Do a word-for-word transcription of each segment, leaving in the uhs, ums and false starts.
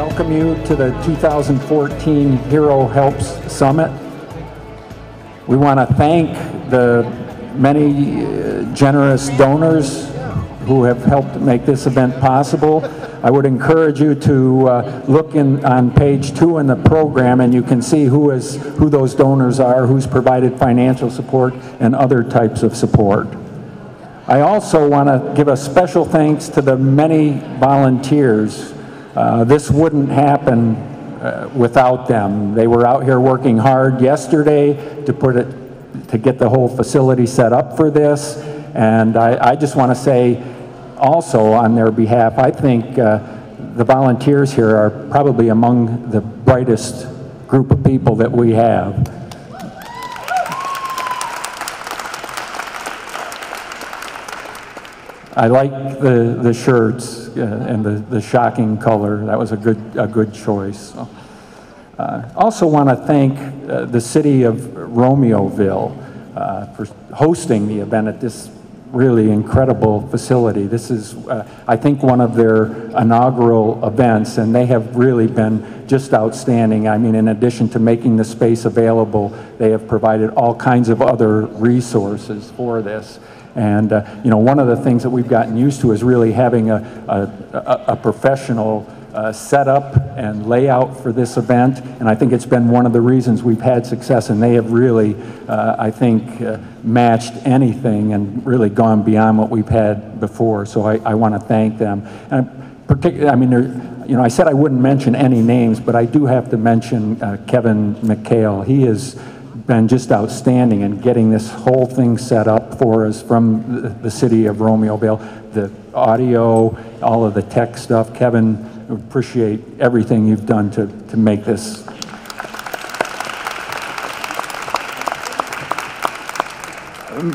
welcome you to the two thousand fourteen Hero Helps Summit. We want to thank the many uh, generous donors who have helped make this event possible. I would encourage you to uh, look in on page two in the program, and you can see who is who those donors are, who's provided financial support and other types of support. I also want to give a special thanks to the many volunteers. Uh, this wouldn't happen uh, without them. They were out here working hard yesterday to put it to get the whole facility set up for this, and I, I just want to say also on their behalf, I think uh, the volunteers here are probably among the brightest group of people that we have. I like the, the shirts uh, and the, the shocking color. That was a good, a good choice. I uh, also want to thank uh, the city of Romeoville uh, for hosting the event at this really incredible facility. This is, uh, I think, one of their inaugural events, and they have really been just outstanding. I mean, in addition to making the space available, they have provided all kinds of other resources for this. And, uh, you know, one of the things that we've gotten used to is really having a, a, a professional uh, setup and layout for this event, and I think it's been one of the reasons we've had success, and they have really, uh, I think, uh, matched anything and really gone beyond what we've had before, so I, I want to thank them. And particularly, I mean, there, you know, I said I wouldn't mention any names, but I do have to mention uh, Kevin McHale. He is been just outstanding in getting this whole thing set up for us from the, the city of Romeoville, the audio, all of the tech stuff. Kevin, appreciate everything you've done to, to make this.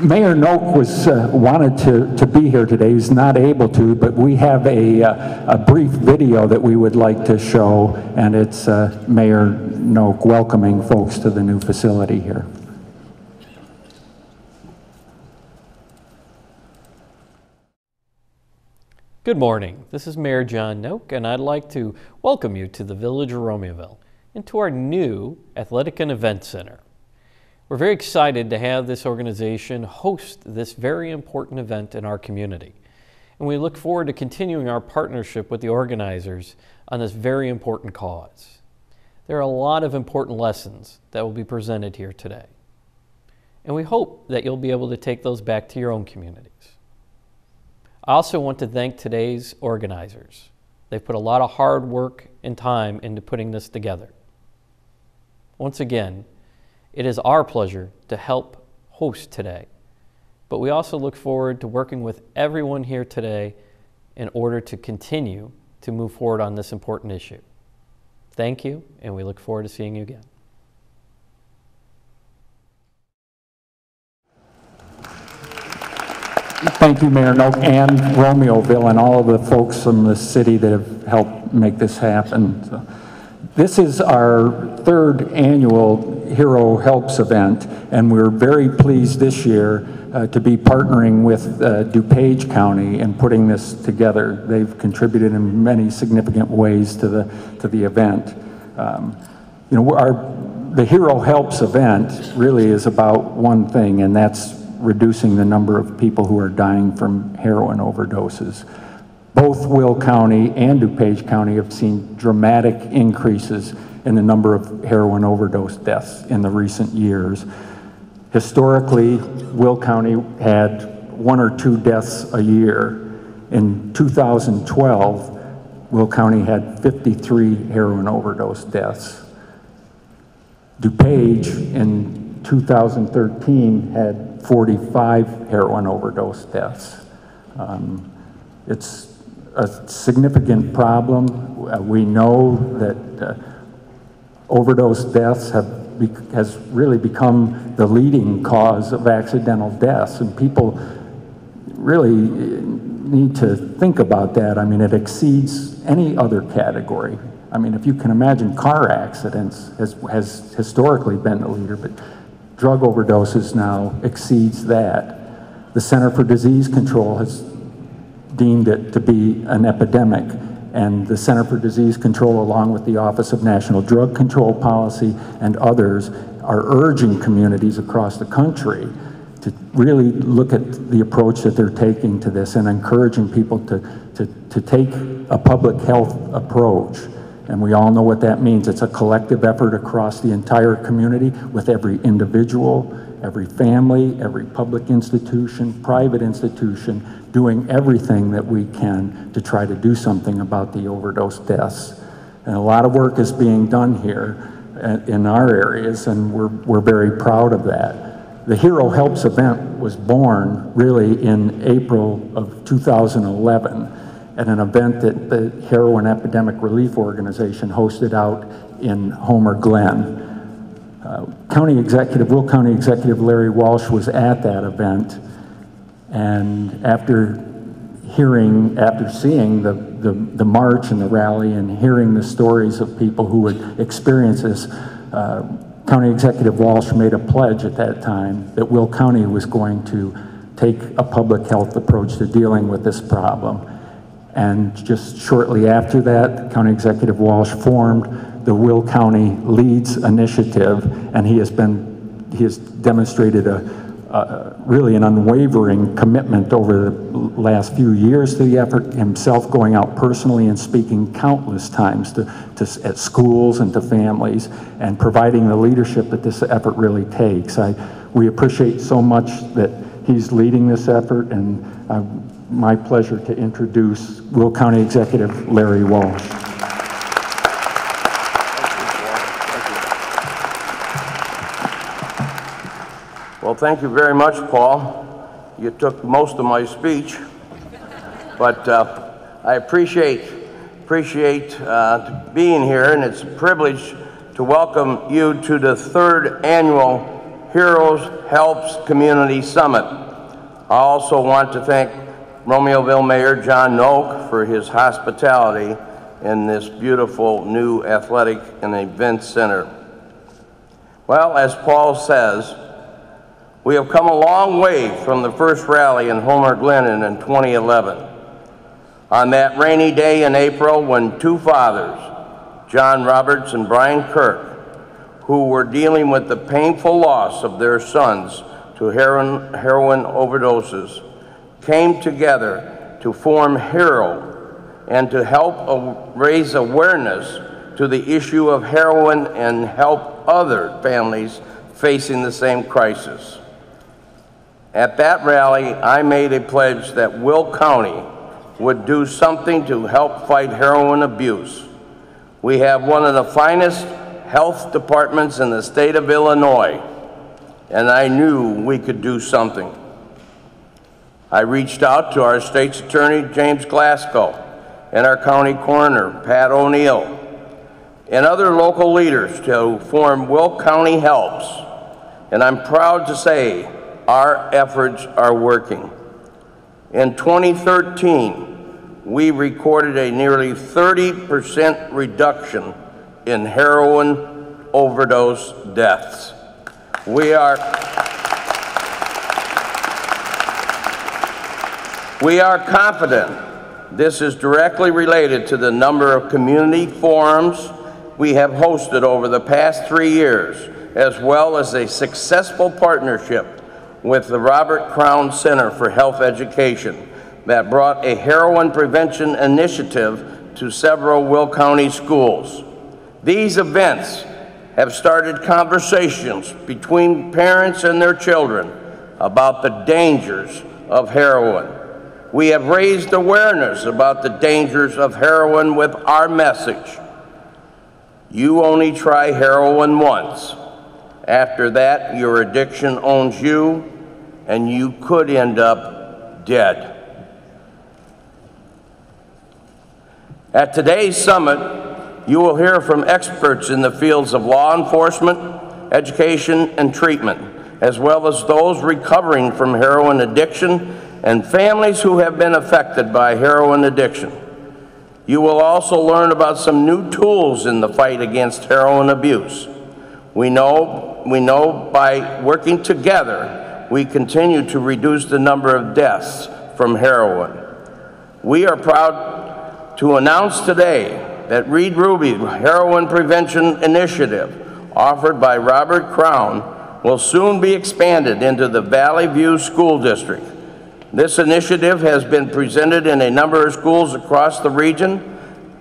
Mayor Noak was uh, wanted to, to be here today. He's not able to, but we have a, uh, a brief video that we would like to show, and it's uh, Mayor Noak welcoming folks to the new facility here. Good morning. This is Mayor John Noak, and I'd like to welcome you to the Village of Romeoville and to our new Athletic and Event Center. We're very excited to have this organization host this very important event in our community, and we look forward to continuing our partnership with the organizers on this very important cause. There are a lot of important lessons that will be presented here today, and we hope that you'll be able to take those back to your own communities. I also want to thank today's organizers. They've put a lot of hard work and time into putting this together. Once again, it is our pleasure to help host today, but we also look forward to working with everyone here today in order to continue to move forward on this important issue. Thank you, and we look forward to seeing you again. Thank you, Mayor Noak and Romeoville and all of the folks from the city that have helped make this happen. So, this is our third annual Hero Helps event, and we're very pleased this year uh, to be partnering with uh, DuPage County and putting this together. They've contributed in many significant ways to the to the event. Um, you know, our the Hero Helps event really is about one thing, and that's reducing the number of people who are dying from heroin overdoses. Both Will County and DuPage County have seen dramatic increases in the number of heroin overdose deaths in the recent years. Historically, Will County had one or two deaths a year. In two thousand twelve, Will County had fifty-three heroin overdose deaths. DuPage in two thousand thirteen had forty-five heroin overdose deaths. Um, it's a significant problem. We know that uh, overdose deaths have be has really become the leading cause of accidental deaths, and people really need to think about that. I mean, it exceeds any other category. I mean, if you can imagine, car accidents has, has historically been the leader, but drug overdoses now exceeds that. The Center for Disease Control has deemed it to be an epidemic, and the Center for Disease Control, along with the Office of National Drug Control Policy and others, are urging communities across the country to really look at the approach that they're taking to this and encouraging people to, to, to take a public health approach. And we all know what that means. It's a collective effort across the entire community with every individual, every family, every public institution, private institution, doing everything that we can to try to do something about the overdose deaths. And a lot of work is being done here in our areas, and we're, we're very proud of that. The Hero Helps event was born really in April of two thousand eleven at an event that the Heroin Epidemic Relief Organization hosted out in Homer Glen. Uh, County Executive, Will County Executive Larry Walsh was at that event, and after hearing, after seeing the, the, the march and the rally and hearing the stories of people who would experience this, uh, County Executive Walsh made a pledge at that time that Will County was going to take a public health approach to dealing with this problem. And just shortly after that, County Executive Walsh formed the Will County Leads initiative, and he has been, he has demonstrated a, a really an unwavering commitment over the last few years to the effort, himself going out personally and speaking countless times to, to, at schools and to families, and providing the leadership that this effort really takes. I, we appreciate so much that he's leading this effort, and uh, my pleasure to introduce Will County Executive Larry Walsh. Well, thank you very much, Paul. You took most of my speech, but uh, I appreciate, appreciate uh, being here, and it's a privilege to welcome you to the third annual Heroes Helps Community Summit. I also want to thank Romeoville Mayor John Noack for his hospitality in this beautiful new athletic and event center. Well, as Paul says, we have come a long way from the first rally in Homer Glen in twenty eleven. On that rainy day in April, when two fathers, John Roberts and Brian Kirk, who were dealing with the painful loss of their sons to heroin, heroin overdoses, came together to form HERO and to help raise awareness to the issue of heroin and help other families facing the same crisis. At that rally, I made a pledge that Will County would do something to help fight heroin abuse. We have one of the finest health departments in the state of Illinois, and I knew we could do something. I reached out to our state's attorney, James Glasgow, and our county coroner, Pat O'Neill, and other local leaders to form Will County Helps, and I'm proud to say our efforts are working. In twenty thirteen, we recorded a nearly thirty percent reduction in heroin overdose deaths. We are, we are confident this is directly related to the number of community forums we have hosted over the past three years, as well as a successful partnership with the Robert Crown Center for Health Education that brought a heroin prevention initiative to several Will County schools. These events have started conversations between parents and their children about the dangers of heroin. We have raised awareness about the dangers of heroin with our message. You only try heroin once. After that, your addiction owns you, and you could end up dead. At today's summit, you will hear from experts in the fields of law enforcement, education, and treatment, as well as those recovering from heroin addiction and families who have been affected by heroin addiction. You will also learn about some new tools in the fight against heroin abuse. We know, we know by working together, we continue to reduce the number of deaths from heroin. We are proud to announce today that Reed Ruby's Heroin Prevention Initiative, offered by Robert Crown, will soon be expanded into the Valley View School District. This initiative has been presented in a number of schools across the region,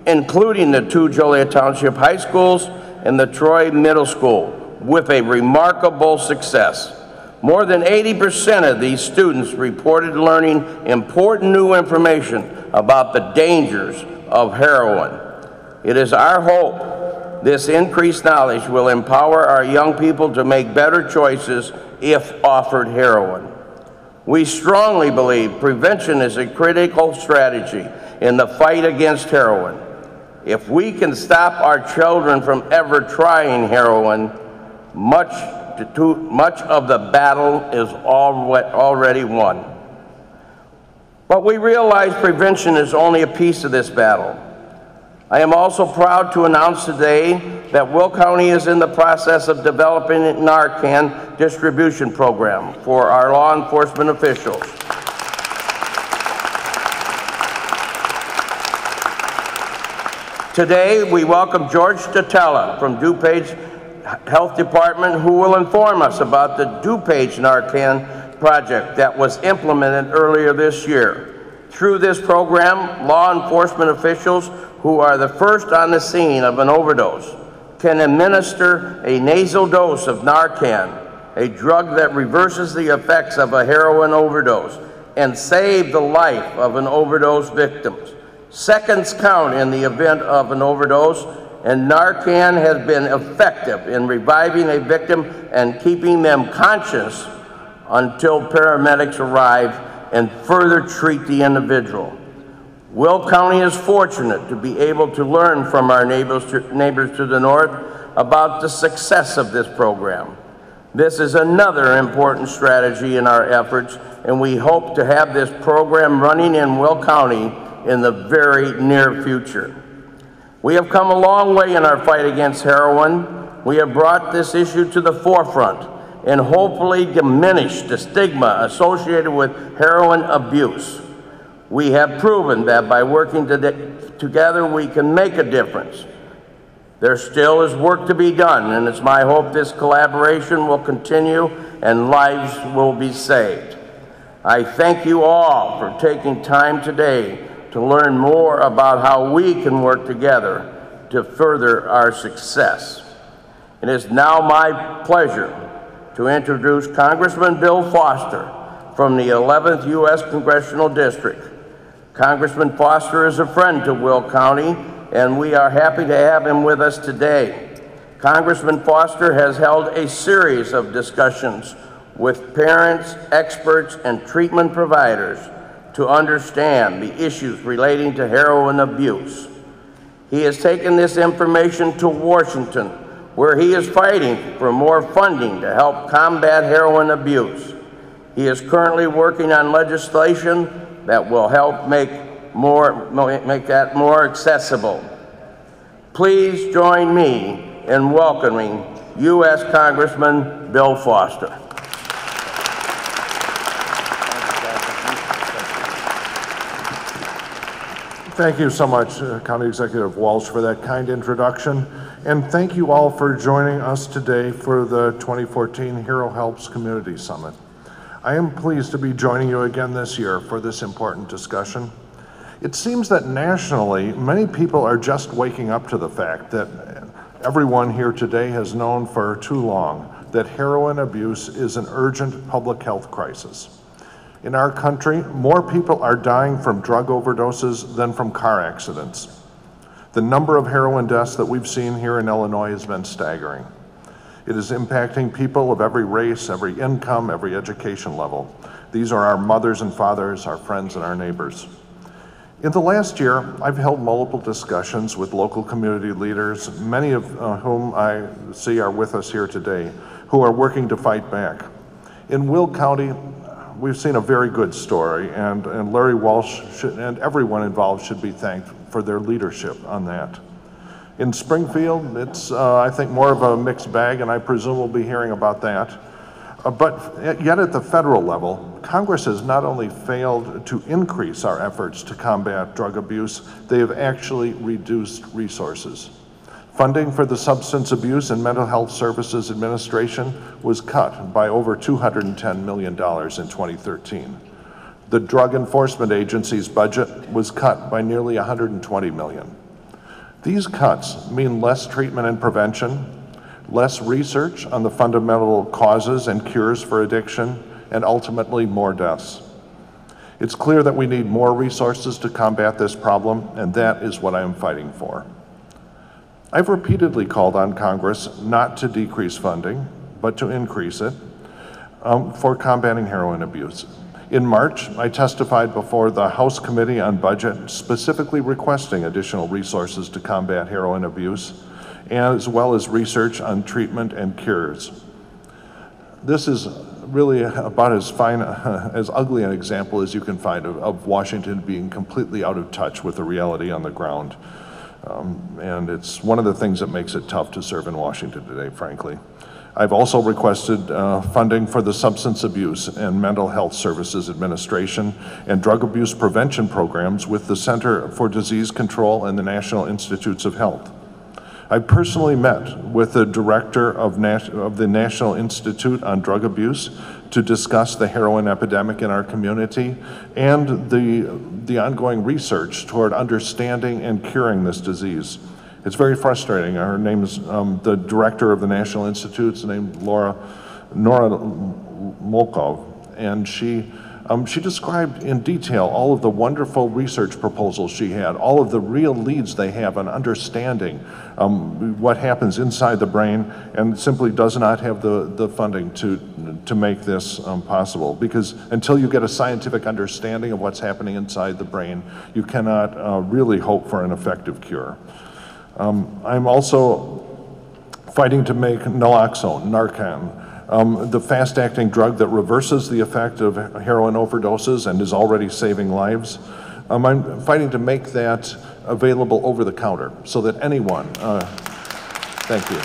including the two Joliet Township High Schools and the Troy Middle School, with a remarkable success. More than eighty percent of these students reported learning important new information about the dangers of heroin. It is our hope this increased knowledge will empower our young people to make better choices if offered heroin. We strongly believe prevention is a critical strategy in the fight against heroin. If we can stop our children from ever trying heroin, much, to, too, much of the battle is already won. But we realize prevention is only a piece of this battle. I am also proud to announce today that Will County is in the process of developing a Narcan distribution program for our law enforcement officials. Today, we welcome George Tatella from DuPage Health Department, who will inform us about the DuPage Narcan project that was implemented earlier this year. Through this program, law enforcement officials who are the first on the scene of an overdose can administer a nasal dose of Narcan, a drug that reverses the effects of a heroin overdose and save the life of an overdose victim. Seconds count in the event of an overdose, and Narcan has been effective in reviving a victim and keeping them conscious until paramedics arrive and further treat the individual. Will County is fortunate to be able to learn from our neighbors to, neighbors to the north about the success of this program. This is another important strategy in our efforts, and we hope to have this program running in Will County in the very near future. We have come a long way in our fight against heroin. We have brought this issue to the forefront and hopefully diminished the stigma associated with heroin abuse. We have proven that by working together we can make a difference. There still is work to be done, and it's my hope this collaboration will continue and lives will be saved. I thank you all for taking time today to learn more about how we can work together to further our success. It is now my pleasure to introduce Congressman Bill Foster from the eleventh U S Congressional District. Congressman Foster is a friend to Will County, and we are happy to have him with us today. Congressman Foster has held a series of discussions with parents, experts, and treatment providers to understand the issues relating to heroin abuse. He has taken this information to Washington, where he is fighting for more funding to help combat heroin abuse. He is currently working on legislation that will help make, more, make that more accessible. Please join me in welcoming U S Congressman Bill Foster. Thank you so much, uh, County Executive Walsh, for that kind introduction. And thank you all for joining us today for the twenty fourteen Hero Helps Community Summit. I am pleased to be joining you again this year for this important discussion. It seems that nationally, many people are just waking up to the fact that everyone here today has known for too long that heroin abuse is an urgent public health crisis. In our country, more people are dying from drug overdoses than from car accidents. The number of heroin deaths that we've seen here in Illinois has been staggering. It is impacting people of every race, every income, every education level. These are our mothers and fathers, our friends and our neighbors. In the last year, I've held multiple discussions with local community leaders, many of whom I see are with us here today, who are working to fight back. In Will County, we've seen a very good story, and, and Larry Walsh should, and everyone involved should be thanked for their leadership on that. In Springfield, it's, uh, I think, more of a mixed bag, and I presume we'll be hearing about that. Uh, but yet at the federal level, Congress has not only failed to increase our efforts to combat drug abuse, they have actually reduced resources. Funding for the Substance Abuse and Mental Health Services Administration was cut by over two hundred ten million dollars in twenty thirteen. The Drug Enforcement Agency's budget was cut by nearly one hundred twenty million dollars. These cuts mean less treatment and prevention, less research on the fundamental causes and cures for addiction, and ultimately more deaths. It's clear that we need more resources to combat this problem, and that is what I am fighting for. I've repeatedly called on Congress not to decrease funding, but to increase it um, for combating heroin abuse. In March, I testified before the House Committee on Budget, specifically requesting additional resources to combat heroin abuse, as well as research on treatment and cures. This is really about as fine, uh, as ugly an example as you can find of, of Washington being completely out of touch with the reality on the ground. Um, and it's one of the things that makes it tough to serve in Washington today, frankly. I've also requested uh, funding for the Substance Abuse and Mental Health Services Administration and drug abuse prevention programs with the Center for Disease Control and the National Institutes of Health. I personally met with the director of, Nas- of the National Institute on Drug Abuse to discuss the heroin epidemic in our community and the, the ongoing research toward understanding and curing this disease. It's very frustrating. Her name is um, the director of the National Institute's named Laura Nora Molkov, and she Um, she described in detail all of the wonderful research proposals she had, all of the real leads they have on understanding um, what happens inside the brain, and simply does not have the, the funding to, to make this um, possible. Because until you get a scientific understanding of what's happening inside the brain, you cannot uh, really hope for an effective cure. Um, I'm also fighting to make naloxone, Narcan, Um, the fast-acting drug that reverses the effect of heroin overdoses and is already saving lives. Um, I'm fighting to make that available over the counter so that anyone, uh, thank you.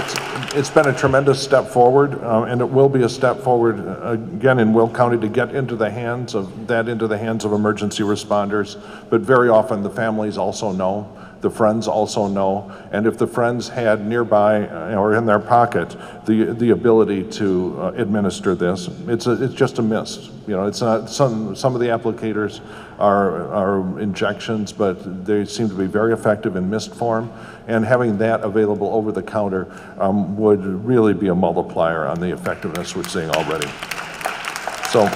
It's, it's been a tremendous step forward, uh, and it will be a step forward uh, again in Will County to get into the hands of that into the hands of emergency responders. But very often the families also know. The friends also know, and if the friends had nearby uh, or in their pocket the the ability to uh, administer this, it's a, it's just a mist. You know, it's not some some of the applicators are are injections, but they seem to be very effective in mist form. And having that available over the counter um, would really be a multiplier on the effectiveness we're seeing already. So,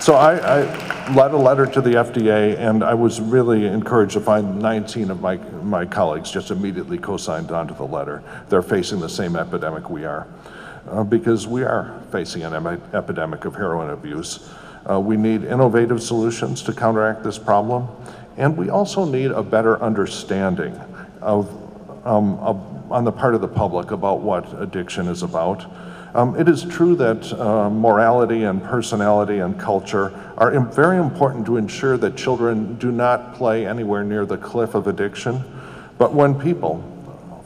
so I. I led a letter to the F D A, and I was really encouraged to find nineteen of my, my colleagues just immediately co-signed onto the letter. They're facing the same epidemic we are, uh, because we are facing an ep- epidemic of heroin abuse. Uh, we need innovative solutions to counteract this problem, and we also need a better understanding of, um, of on the part of the public about what addiction is about. Um, it is true that uh, morality and personality and culture are im- very important to ensure that children do not play anywhere near the cliff of addiction. But when people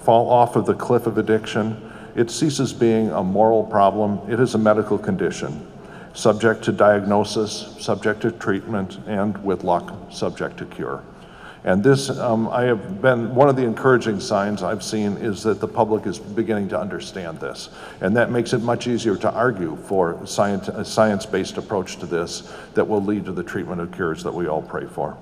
fall off of the cliff of addiction, it ceases being a moral problem. It is a medical condition, subject to diagnosis, subject to treatment, and with luck, subject to cure. And this, um, I have been, one of the encouraging signs I've seen is that the public is beginning to understand this. And that makes it much easier to argue for science, a science-based approach to this that will lead to the treatment of cures that we all pray for.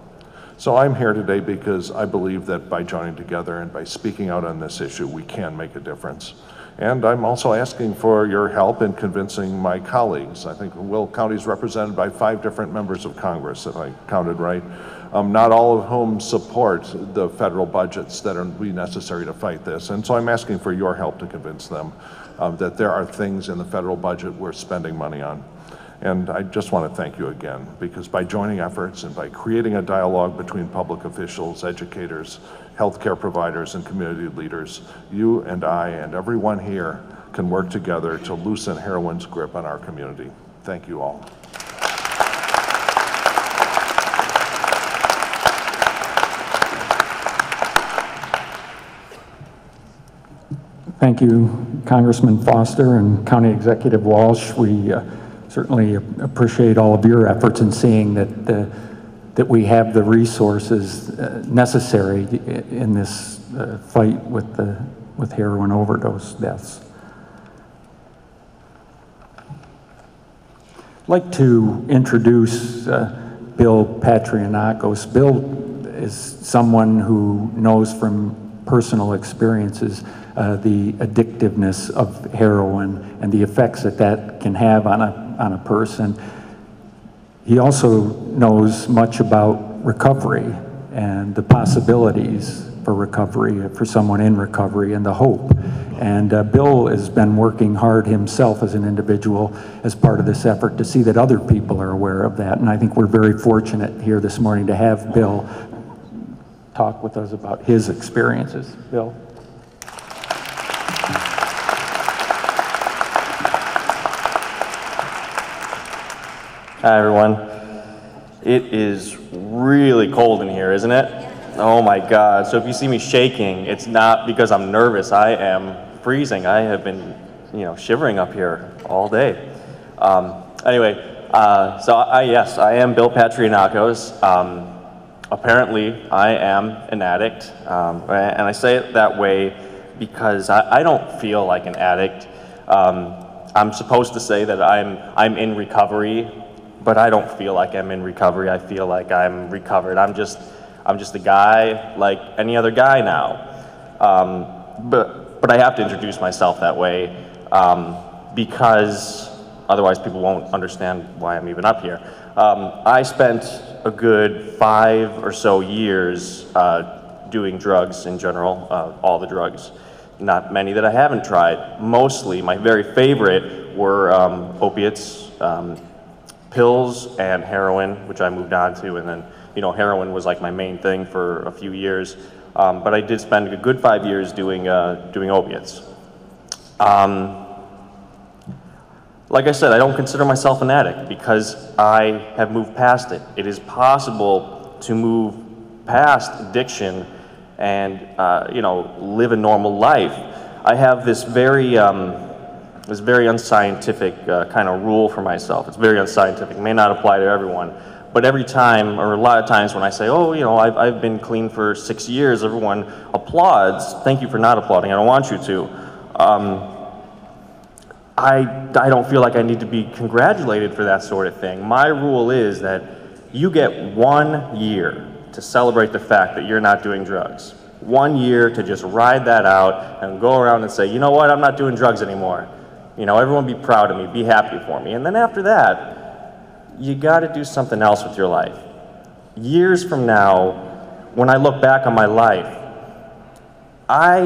So I'm here today because I believe that by joining together and by speaking out on this issue, we can make a difference. And I'm also asking for your help in convincing my colleagues. I think Will County is represented by five different members of Congress, if I counted right. Um, not all of whom support the federal budgets that are be necessary to fight this. And so I'm asking for your help to convince them um, that there are things in the federal budget we're spending money on. And I just want to thank you again, because by joining efforts and by creating a dialogue between public officials, educators, healthcare providers, and community leaders, you and I and everyone here can work together to loosen heroin's grip on our community. Thank you all. Thank you, Congressman Foster and County Executive Walsh. We uh, certainly appreciate all of your efforts in seeing that the, that we have the resources uh, necessary in this uh, fight with the with heroin overdose deaths. I'd like to introduce uh, Bill Patrianakos. Bill is someone who knows from personal experiences uh, the addictiveness of heroin and the effects that that can have on a, on a person. He also knows much about recovery and the possibilities for recovery, for someone in recovery, and the hope. And uh, Bill has been working hard himself as an individual as part of this effort to see that other people are aware of that. And I think we're very fortunate here this morning to have Bill talk with us about his experiences. Bill. Hi, everyone. It is really cold in here, isn't it? Oh my God, so if you see me shaking, it's not because I'm nervous. I am freezing. I have been, you know, shivering up here all day. Um, anyway, uh, so I, yes, I am Bill Patrianakos. Um, apparently, I am an addict. Um, and I say it that way because I, I don't feel like an addict. Um, I'm supposed to say that I'm, I'm in recovery, but I don't feel like I'm in recovery. I feel like I'm recovered. I'm just... I'm just a guy like any other guy now. Um, but, but I have to introduce myself that way um, because otherwise people won't understand why I'm even up here. Um, I spent a good five or so years uh, doing drugs in general, uh, all the drugs. Not many that I haven't tried. Mostly, my very favorite were um, opiates, um, pills, and heroin, which I moved on to, and then you know, heroin was like my main thing for a few years, um, but I did spend a good five years doing uh, doing opiates. Um, like I said, I don't consider myself an addict because I have moved past it. It is possible to move past addiction and uh, you know, live a normal life. I have this very um, this very unscientific uh, kind of rule for myself. It's very unscientific. It may not apply to everyone. But every time, or a lot of times when I say, oh, you know, I've, I've been clean for six years, everyone applauds. Thank you for not applauding. I don't want you to. Um, I, I don't feel like I need to be congratulated for that sort of thing. My rule is that you get one year to celebrate the fact that you're not doing drugs. One year to just ride that out and go around and say, you know what, I'm not doing drugs anymore. You know, everyone be proud of me, be happy for me. And then after that, you got to do something else with your life. Years from now, when I look back on my life, I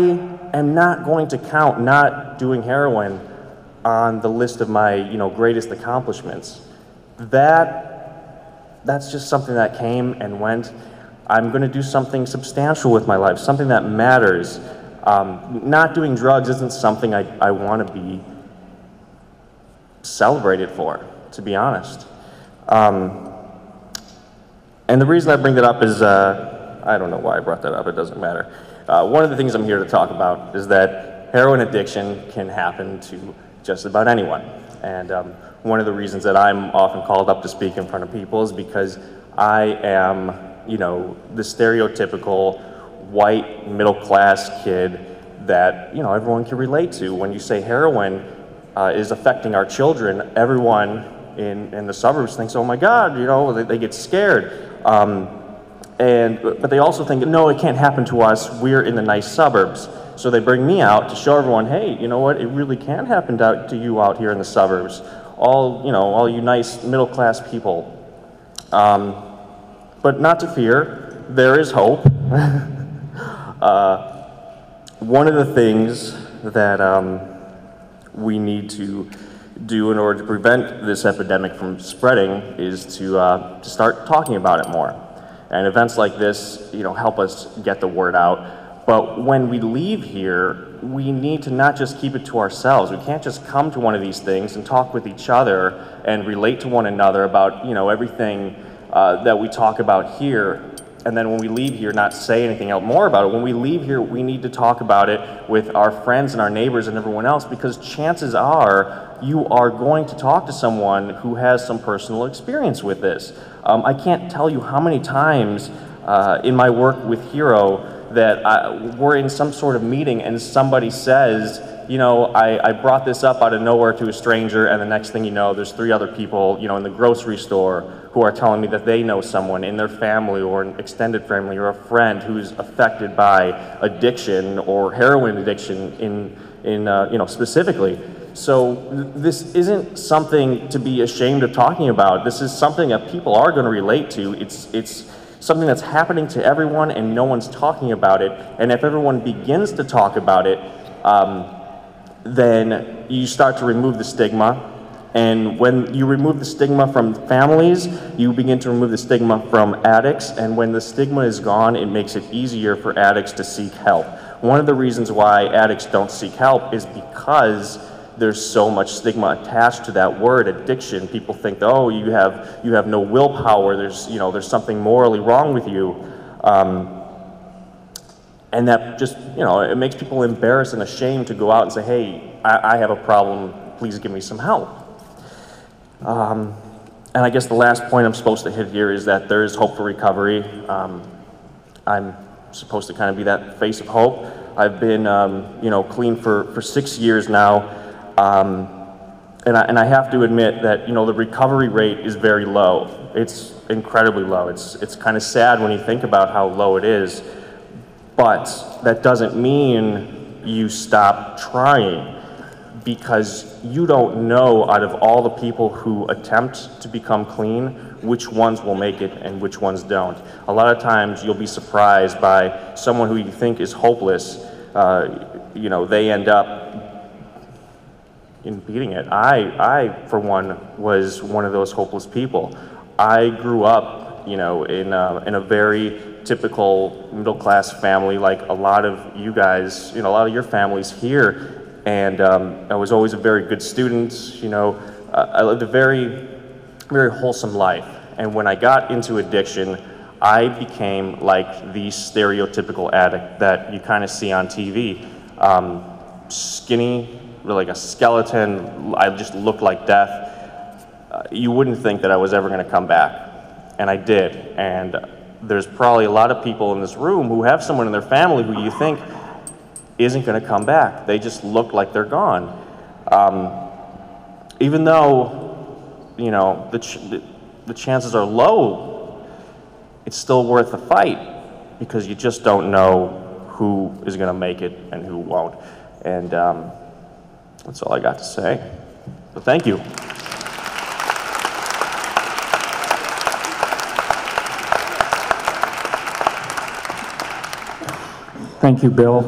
am not going to count not doing heroin on the list of my, you know, greatest accomplishments. That, that's just something that came and went. I'm going to do something substantial with my life, something that matters. Um, not doing drugs isn't something I, I want to be celebrated for, to be honest. Um, and the reason I bring that up is, uh, I don't know why I brought that up, it doesn't matter. Uh, one of the things I'm here to talk about is that heroin addiction can happen to just about anyone. And um, one of the reasons that I'm often called up to speak in front of people is because I am, you know, the stereotypical white middle-class kid that, you know, everyone can relate to. When you say heroin uh, is affecting our children, everyone In, in the suburbs thinks, oh my God, you know, they, they get scared. Um, and, but they also think, no, it can't happen to us, we're in the nice suburbs. So they bring me out to show everyone, hey, you know what, it really can happen to, to you out here in the suburbs. All, you know, all you nice middle-class people. Um, but not to fear, there is hope. uh, one of the things that um, we need to do in order to prevent this epidemic from spreading is to, uh, to start talking about it more. And events like this, you know, help us get the word out. But when we leave here, we need to not just keep it to ourselves. We can't just come to one of these things and talk with each other and relate to one another about, you know, everything uh, that we talk about here. and then when we leave here, not say anything else more about it. When we leave here, we need to talk about it with our friends and our neighbors and everyone else, because chances are you are going to talk to someone who has some personal experience with this. Um, I can't tell you how many times uh, in my work with HERO that I, we're in some sort of meeting and somebody says, you know, I, I brought this up out of nowhere to a stranger, and the next thing you know, there's three other people, you know, in the grocery store who are telling me that they know someone in their family or an extended family or a friend who's affected by addiction or heroin addiction in, in uh, you know, specifically. So th this isn't something to be ashamed of talking about. This is something that people are going to relate to. It's, it's something that's happening to everyone and no one's talking about it. And if everyone begins to talk about it, um, then you start to remove the stigma. And when you remove the stigma from families, you begin to remove the stigma from addicts. And when the stigma is gone, it makes it easier for addicts to seek help. One of the reasons why addicts don't seek help is because there's so much stigma attached to that word, addiction. People think, oh, you have, you have no willpower. There's, you know, there's something morally wrong with you. Um, And that just, you know, it makes people embarrassed and ashamed to go out and say, hey, I, I have a problem, please give me some help. Um, and I guess the last point I'm supposed to hit here is that there is hope for recovery. Um, I'm supposed to kind of be that face of hope. I've been, um, you know, clean for, for six years now. Um, and, I, and I have to admit that, you know, the recovery rate is very low. It's incredibly low. It's, it's kind of sad when you think about how low it is. But that doesn't mean you stop trying, because you don't know out of all the people who attempt to become clean, which ones will make it and which ones don't. A lot of times you'll be surprised by someone who you think is hopeless. Uh, you know, they end up in beating it. I, I, for one, was one of those hopeless people. I grew up, you know, in a, in a very typical middle-class family, like a lot of you guys, you know, a lot of your families here. And um, I was always a very good student, you know, uh, I lived a very, very wholesome life. And when I got into addiction, I became like the stereotypical addict that you kind of see on T V. Um, skinny, like a skeleton, I just looked like death. Uh, you wouldn't think that I was ever gonna come back. And I did. And there's probably a lot of people in this room who have someone in their family who you think isn't going to come back. They just look like they're gone. Um, even though, you know, the, ch the chances are low, it's still worth the fight, because you just don't know who is going to make it and who won't. And um, that's all I got to say. But thank you. Thank you, Bill.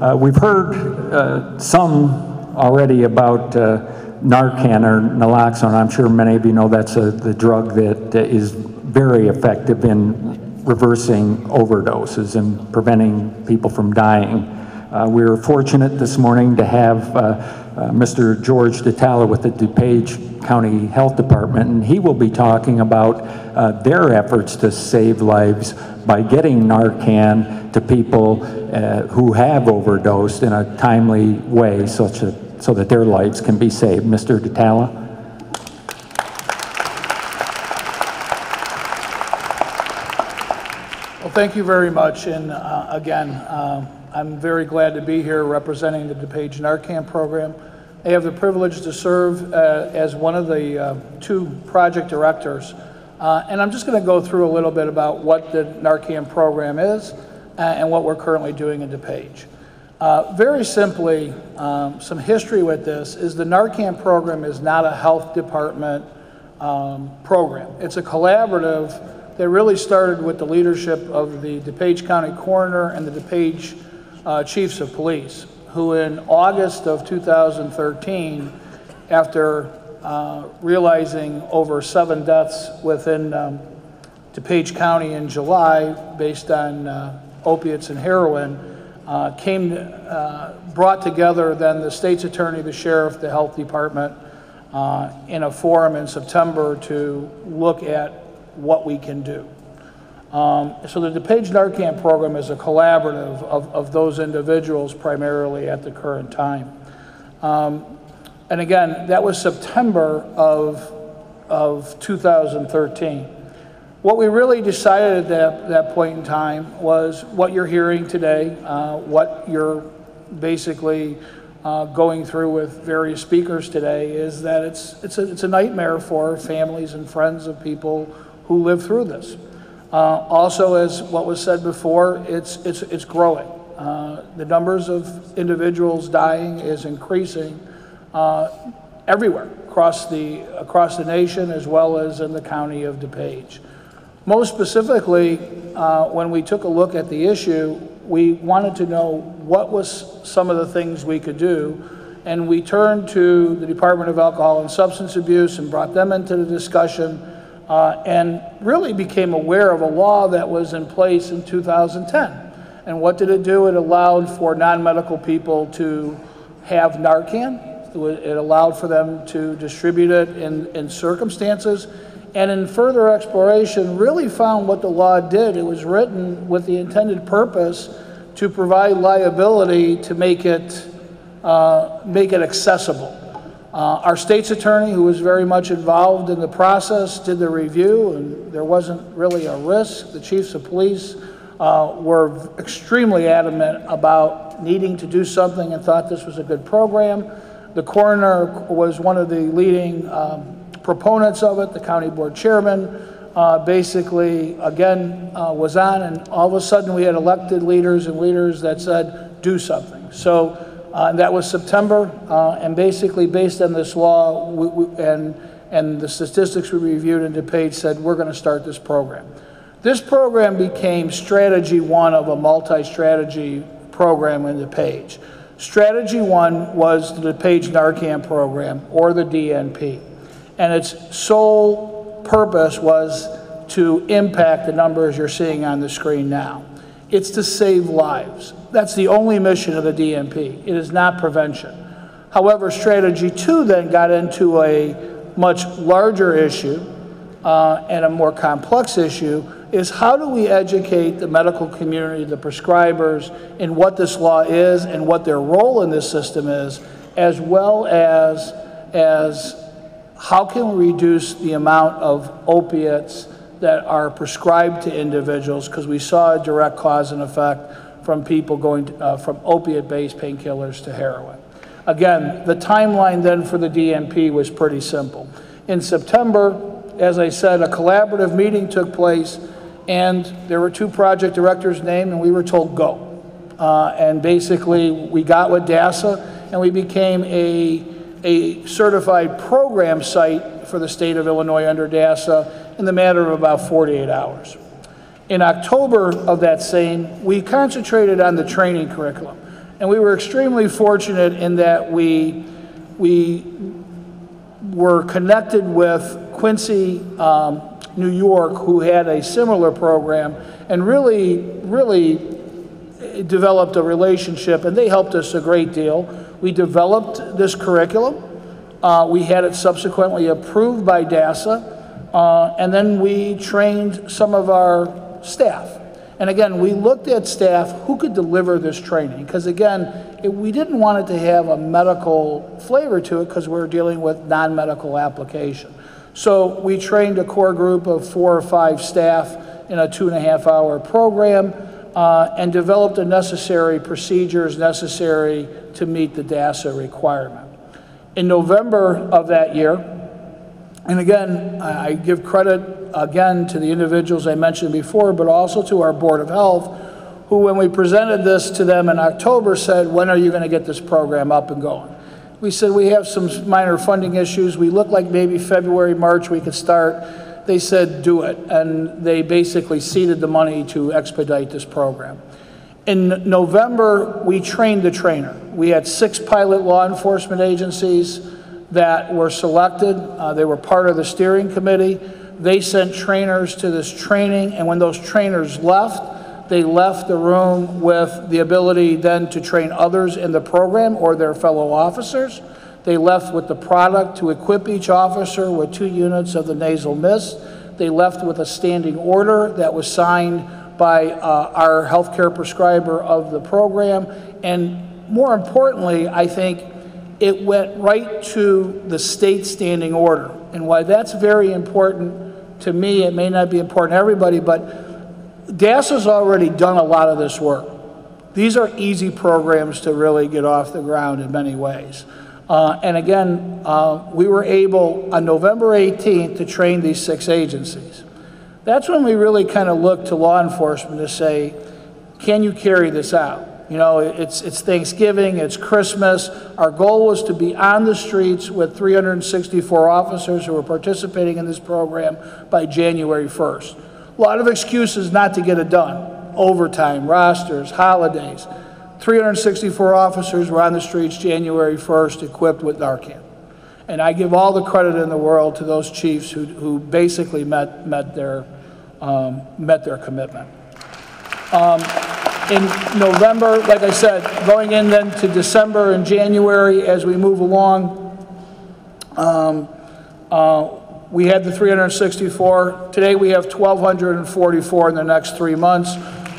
Uh, we've heard uh, some already about uh, Narcan or Naloxone. I'm sure many of you know that's a, the drug that is very effective in reversing overdoses and preventing people from dying. Uh, we were fortunate this morning to have uh, uh, Mister George DiTala with the DuPage County Health Department, and he will be talking about uh, their efforts to save lives by getting Narcan to people uh, who have overdosed in a timely way, such a, so that their lives can be saved. Mister DiTala. Well, thank you very much, and uh, again, uh, I'm very glad to be here representing the DuPage Narcan program. I have the privilege to serve uh, as one of the uh, two project directors. Uh, and I'm just going to go through a little bit about what the Narcan program is uh, and what we're currently doing in DuPage. Uh, very simply, um, some history with this is the Narcan program is not a health department um, program. It's a collaborative that really started with the leadership of the DuPage County Coroner and the DuPage uh, Chiefs of Police, who in August of two thousand thirteen, after Uh, realizing over seven deaths within um, DuPage County in July based on uh, opiates and heroin, uh, came, uh, brought together then the state's attorney, the sheriff, the health department uh, in a forum in September to look at what we can do. Um, so the DuPage Narcan program is a collaborative of, of those individuals primarily at the current time. Um, and again, that was September of, of two thousand thirteen. What we really decided at that, that point in time was what you're hearing today, uh, what you're basically uh, going through with various speakers today, is that it's, it's, a, it's a nightmare for families and friends of people who live through this. Uh, also, as what was said before, it's, it's, it's growing. Uh, the numbers of individuals dying is increasing uh, everywhere across the, across the nation, as well as in the county of DuPage. Most specifically, uh, when we took a look at the issue, we wanted to know what was some of the things we could do, and we turned to the Department of Alcohol and Substance Abuse and brought them into the discussion. Uh, and really became aware of a law that was in place in two thousand ten. And what did it do? It allowed for non-medical people to have Narcan. It allowed for them to distribute it in, in circumstances. And in further exploration, really found what the law did. It was written with the intended purpose to provide liability to make it, uh, make it accessible. Uh, our state's attorney, who was very much involved in the process, did the review, and there wasn't really a risk. The chiefs of police uh, were extremely adamant about needing to do something and thought this was a good program. The coroner was one of the leading um, proponents of it. The county board chairman uh, basically, again, uh, was on, and all of a sudden we had elected leaders and leaders that said, do something. So. Uh, and that was September, uh, and basically based on this law we, we, and, and the statistics we reviewed in DuPage said, we're going to start this program. This program became strategy one of a multi-strategy program in DuPage. Strategy one was the DuPage Narcan program, or the D N P, and its sole purpose was to impact the numbers you're seeing on the screen now. It's to save lives. That's the only mission of the D N P. It is not prevention. However, strategy two then got into a much larger issue uh, and a more complex issue, is how do we educate the medical community, the prescribers, in what this law is and what their role in this system is, as well as, as how can we reduce the amount of opiates that are prescribed to individuals, because we saw a direct cause and effect from people going to, uh, from opiate-based painkillers to heroin. Again, the timeline then for the D N P was pretty simple. In September, as I said, a collaborative meeting took place, and there were two project directors named, and we were told go. Uh, and basically, we got with DASA, and we became a, a certified program site for the state of Illinois under DASA, in the matter of about forty-eight hours. In October of that same, we concentrated on the training curriculum. And we were extremely fortunate in that we, we were connected with Quincy, um, New York, who had a similar program, and really, really developed a relationship, and they helped us a great deal. We developed this curriculum. Uh, we had it subsequently approved by DASA. Uh, and then we trained some of our staff. And again, we looked at staff who could deliver this training, because again, it, we didn't want it to have a medical flavor to it, because we're dealing with non-medical application. So we trained a core group of four or five staff in a two and a half hour program uh, and developed the necessary procedures necessary to meet the DASA requirement. In November of that year, and again, I give credit again to the individuals I mentioned before, but also to our Board of Health, who when we presented this to them in October said, when are you going to get this program up and going? We said, we have some minor funding issues. We look like maybe February, March we could start. They said, do it. And they basically ceded the money to expedite this program. In November, we trained the trainer. We had six pilot law enforcement agencies that were selected. Uh, they were part of the steering committee. They sent trainers to this training, and when those trainers left, they left the room with the ability then to train others in the program or their fellow officers. They left with the product to equip each officer with two units of the nasal mist. they left with a standing order that was signed by uh, our healthcare prescriber of the program. And more importantly, I think it went right to the state standing order. And why that's very important to me, it may not be important to everybody, but DASA's already done a lot of this work. These are easy programs to really get off the ground in many ways. Uh, and again, uh, we were able on November eighteenth to train these six agencies. That's when we really kind of look to law enforcement to say, can you carry this out? You know, it's, it's Thanksgiving, it's Christmas. Our goal was to be on the streets with three hundred sixty-four officers who were participating in this program by January first. A lot of excuses not to get it done. Overtime, rosters, holidays. three hundred sixty-four officers were on the streets January first equipped with Narcan. And I give all the credit in the world to those chiefs who, who basically met, met their Um, met their commitment. Um, in November, like I said, going in then to December and January as we move along, um, uh, we had the three hundred sixty-four. Today we have one thousand two hundred forty-four in the next three months.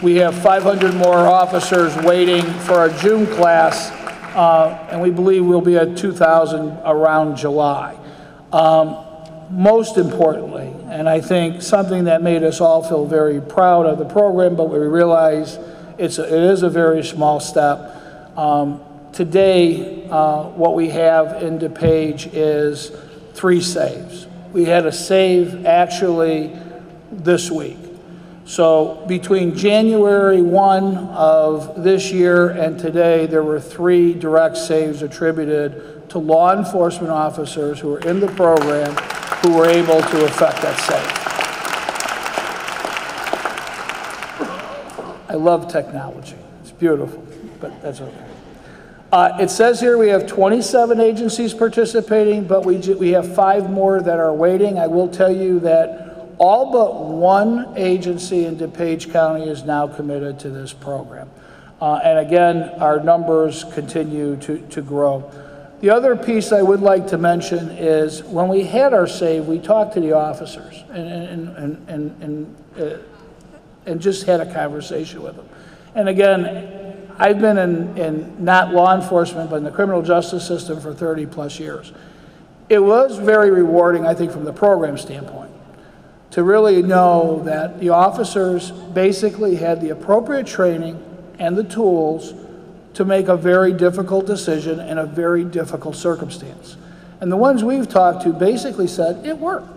We have five hundred more officers waiting for our June class, uh, and we believe we'll be at two thousand around July. Um, most importantly, and I think something that made us all feel very proud of the program, but we realize it's a, it is a very small step. Um, today, uh, what we have in DuPage is three saves. We had a save actually this week. So between January first of this year and today, there were three direct saves attributed to law enforcement officers who were in the program who were able to affect that save. I love technology. It's beautiful, but that's okay. Uh, it says here we have twenty-seven agencies participating, but we, we have five more that are waiting. I will tell you that all but one agency in DuPage County is now committed to this program. Uh, and again, our numbers continue to, to grow. The other piece I would like to mention is when we had our save, we talked to the officers and, and, and, and, and, and just had a conversation with them. And again, I've been in, in not law enforcement, but in the criminal justice system for thirty plus years. It was very rewarding, I think, from the program standpoint, to really know that the officers basically had the appropriate training and the tools to make a very difficult decision in a very difficult circumstance. And the ones we've talked to basically said, it worked.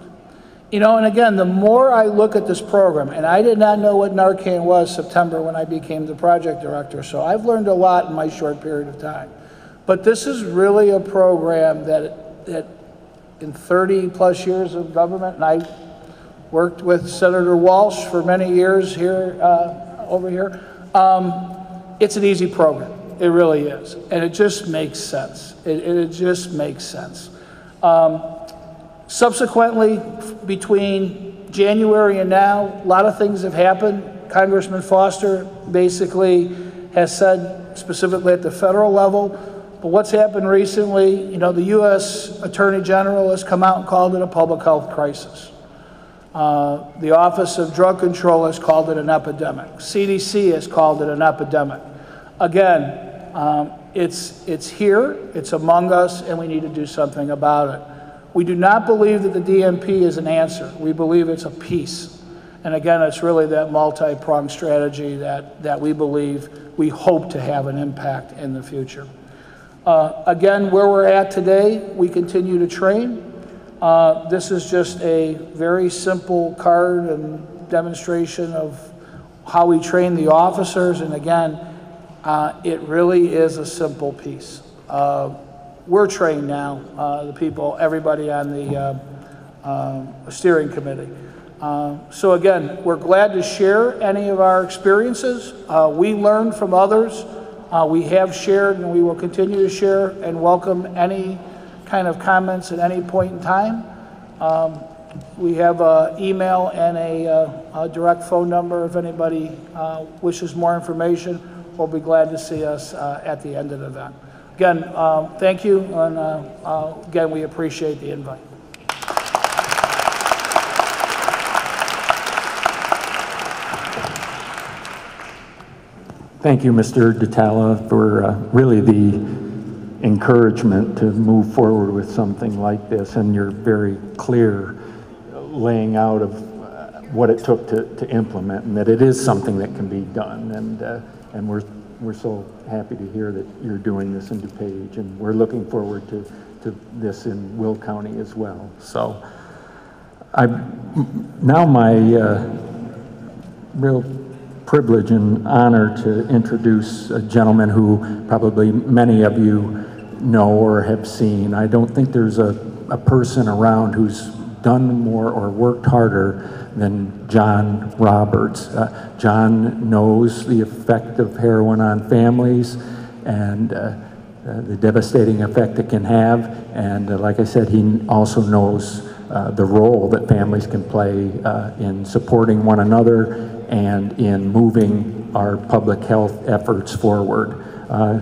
You know, and again, the more I look at this program, and I did not know what Narcan was September when I became the project director, so I've learned a lot in my short period of time. But this is really a program that, that in thirty plus years of government, and I worked with Senator Walsh for many years here, uh, over here, um, it's an easy program. It really is, and it just makes sense. It, it just makes sense. Um, subsequently, between January and now, a lot of things have happened. Congressman Foster basically has said, specifically at the federal level, but what's happened recently, you know, the U S Attorney General has come out and called it a public health crisis. Uh, the Office of Drug Control has called it an epidemic. C D C has called it an epidemic. Again, Um, it's, it's here, it's among us, and we need to do something about it. We do not believe that the D M P is an answer. We believe it's a piece. And again, it's really that multi-pronged strategy that, that we believe, we hope to have an impact in the future. Uh, again, where we're at today, we continue to train. Uh, this is just a very simple card and demonstration of how we train the officers, and again, Uh, it really is a simple piece. Uh, we're trained now, uh, the people, everybody on the uh, uh, steering committee. Uh, so again, we're glad to share any of our experiences. Uh, we learned from others. Uh, we have shared and we will continue to share and welcome any kind of comments at any point in time. Um, we have an email and a, a, a direct phone number if anybody uh, wishes more information. Will be glad to see us uh, at the end of the event. Again, um, thank you, and uh, uh, again, we appreciate the invite. Thank you, Mister Detala, for uh, really the encouragement to move forward with something like this, and your very clear laying out of uh, what it took to, to implement, and that it is something that can be done. And uh, and we're we're so happy to hear that you're doing this in DuPage, and we're looking forward to to this in Will County as well. So, I now my uh, real. privilege and honor to introduce a gentleman who probably many of you know or have seen. I don't think there's a, a person around who's done more or worked harder than John Roberts. Uh, John knows the effect of heroin on families and uh, uh, the devastating effect it can have, and uh, like I said, he also knows uh, the role that families can play uh, in supporting one another and in moving our public health efforts forward. Uh,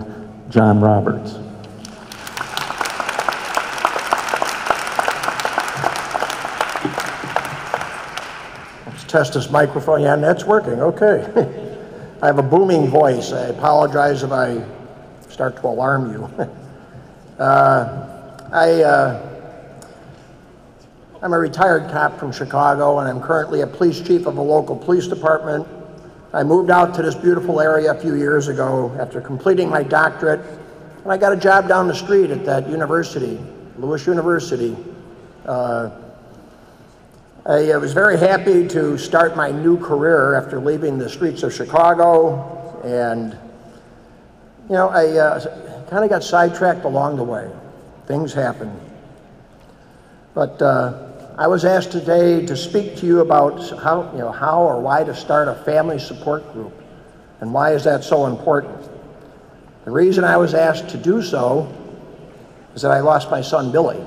John Roberts. Let's test this microphone. Yeah, and that's working, okay. I have a booming voice. I apologize if I start to alarm you. uh, I, uh, I'm a retired cop from Chicago, and I'm currently a police chief of a local police department. I moved out to this beautiful area a few years ago after completing my doctorate, and I got a job down the street at that university, Lewis University. Uh, I, I was very happy to start my new career after leaving the streets of Chicago, and you know, I uh, kind of got sidetracked along the way. Things happen. But uh, I was asked today to speak to you about how, you know, how or why to start a family support group, and why is that so important. The reason I was asked to do so is that I lost my son Billy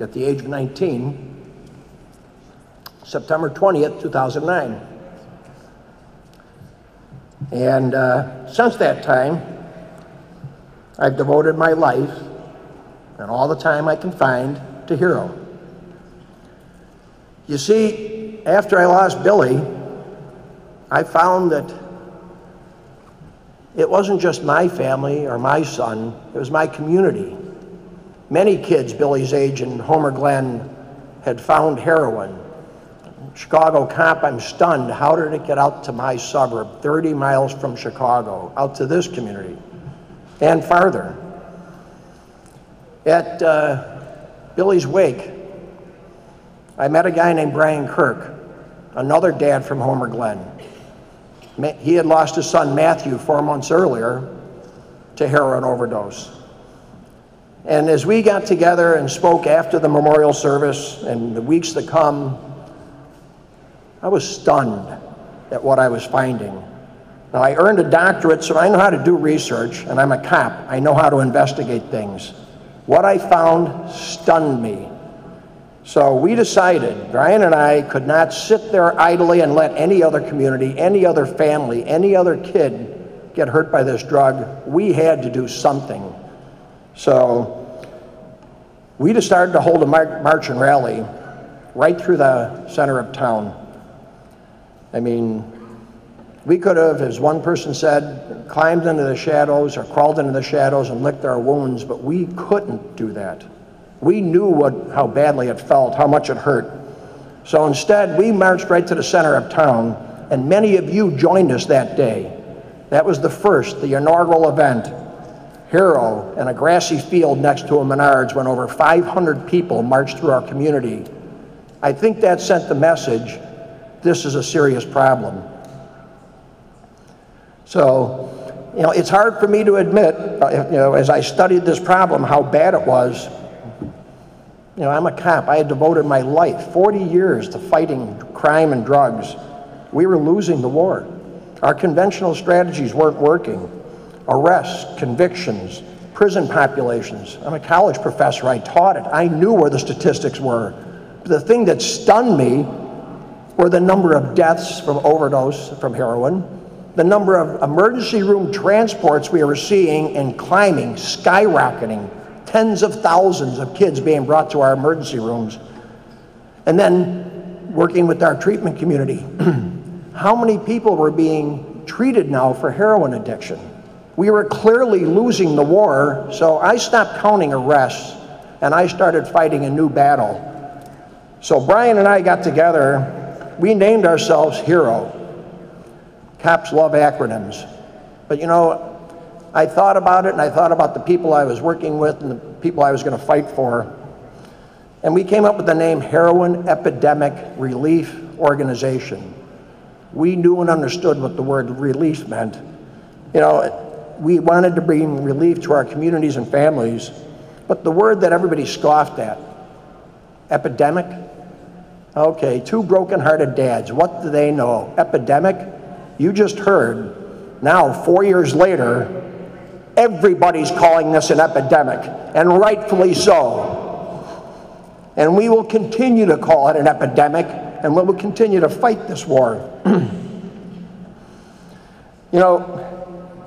at the age of nineteen, September twentieth, two thousand nine. And uh, since that time, I've devoted my life and all the time I can find to Hero. You see, after I lost Billy, I found that it wasn't just my family or my son, it was my community. Many kids Billy's age in Homer Glen had found heroin. Chicago cop, I'm stunned. How did it get out to my suburb, thirty miles from Chicago, out to this community, and farther? At uh, Billy's wake, I met a guy named Brian Kirk, another dad from Homer Glen. He had lost his son Matthew four months earlier to heroin overdose. And as we got together and spoke after the memorial service and the weeks to come, I was stunned at what I was finding. Now, I earned a doctorate, so I know how to do research, and I'm a cop. I know how to investigate things. What I found stunned me. So we decided, Brian and I could not sit there idly and let any other community, any other family, any other kid get hurt by this drug. We had to do something. So we decided to hold a march and rally right through the center of town. I mean, we could have, as one person said, climbed into the shadows or crawled into the shadows and licked our wounds, but we couldn't do that. We knew what, how badly it felt, how much it hurt. So instead, we marched right to the center of town, and many of you joined us that day. That was the first, the inaugural event. Hero, in a grassy field next to a Menards, when over five hundred people marched through our community. I think that sent the message, this is a serious problem. So, you know, it's hard for me to admit, you know, as I studied this problem, how bad it was. You know, I'm a cop. I had devoted my life, forty years, to fighting crime and drugs. We were losing the war. Our conventional strategies weren't working. Arrests, convictions, prison populations. I'm a college professor. I taught it. I knew where the statistics were. But the thing that stunned me were the number of deaths from overdose from heroin. The number of emergency room transports we were seeing and climbing, skyrocketing, tens of thousands of kids being brought to our emergency rooms. And then working with our treatment community, how many people were being treated now for heroin addiction. We were clearly losing the war, so I stopped counting arrests and I started fighting a new battle. So Brian and I got together, we named ourselves HERO. Cops love acronyms. But you know, I thought about it and I thought about the people I was working with and the people I was going to fight for. And we came up with the name Heroin Epidemic Relief Organization. We knew and understood what the word relief meant. You know, we wanted to bring relief to our communities and families, but the word that everybody scoffed at, epidemic? Okay, two broken-hearted dads, what do they know? Epidemic? You just heard, now four years later, everybody's calling this an epidemic, and rightfully so. And we will continue to call it an epidemic, and we will continue to fight this war. You know,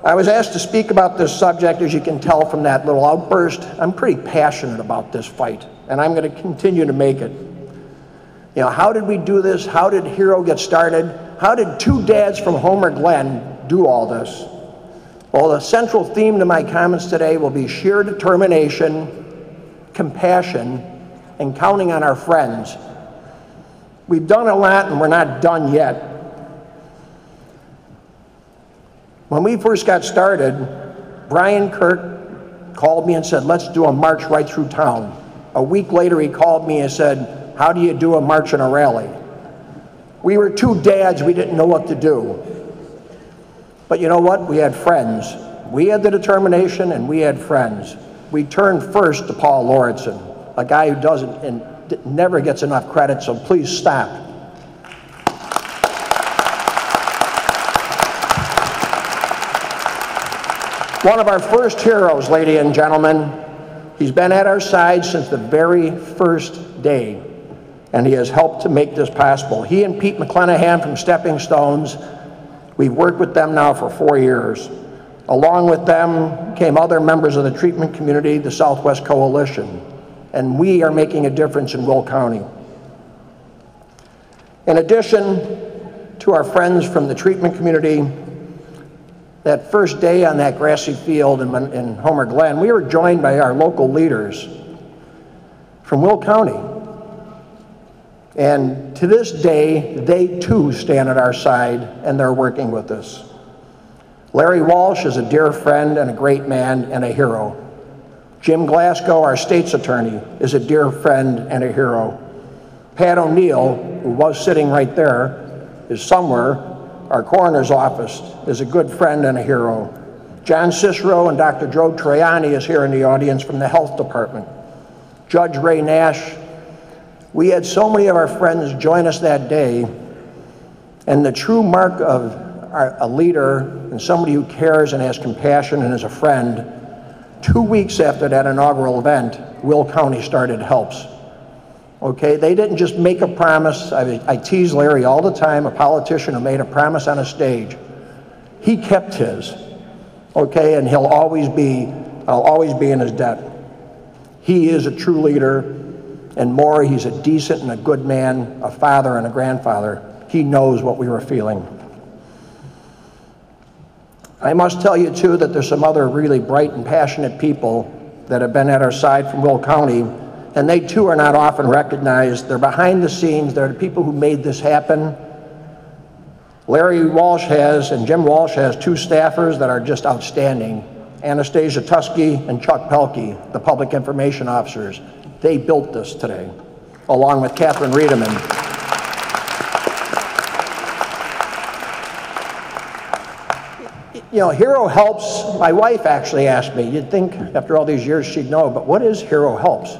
I was asked to speak about this subject, as you can tell from that little outburst. I'm pretty passionate about this fight, and I'm going to continue to make it. You know, how did we do this? How did HERO get started? How did two dads from Homer Glen do all this? Well, the central theme to my comments today will be sheer determination, compassion, and counting on our friends. We've done a lot and we're not done yet. When we first got started, Brian Kirk called me and said, let's do a march right through town. A week later he called me and said, how do you do a march and a rally? We were two dads, we didn't know what to do. But you know what, we had friends. We had the determination and we had friends. We turned first to Paul Lauritsen, a guy who doesn't and never gets enough credit, so please stop. One of our first heroes, ladies and gentlemen, he's been at our side since the very first day, and he has helped to make this possible. He and Pete McClenahan from Stepping Stones, we've worked with them now for four years. Along with them came other members of the treatment community, the Southwest Coalition. And we are making a difference in Will County. In addition to our friends from the treatment community, that first day on that grassy field in, in Homer Glen, we were joined by our local leaders from Will County. And to this day, they too stand at our side and they're working with us. Larry Walsh is a dear friend and a great man and a hero. Jim Glasgow, our state's attorney, is a dear friend and a hero. Pat O'Neill, who was sitting right there, is somewhere. Our coroner's office is a good friend and a hero. John Cicero and Doctor Joe Traiani is here in the audience from the health department. Judge Ray Nash. We had so many of our friends join us that day, and the true mark of our, a leader and somebody who cares and has compassion and is a friend. Two weeks after that inaugural event, Will County started Helps. Okay, they didn't just make a promise. I, I tease Larry all the time, a politician who made a promise on a stage. He kept his, okay, and he'll always be, I'll always be in his debt. He is a true leader, and more, he's a decent and a good man, a father and a grandfather. He knows what we were feeling. I must tell you, too, that there's some other really bright and passionate people that have been at our side from Will County, and they, too, are not often recognized. They're behind the scenes. They're the people who made this happen. Larry Walsh has, and Jim Walsh has, two staffers that are just outstanding, Anastasia Tuskey and Chuck Pelkey, the public information officers. They built this today, along with Catherine Riedemann. You know, HERO Helps, my wife actually asked me, you'd think after all these years she'd know, but what is HERO Helps?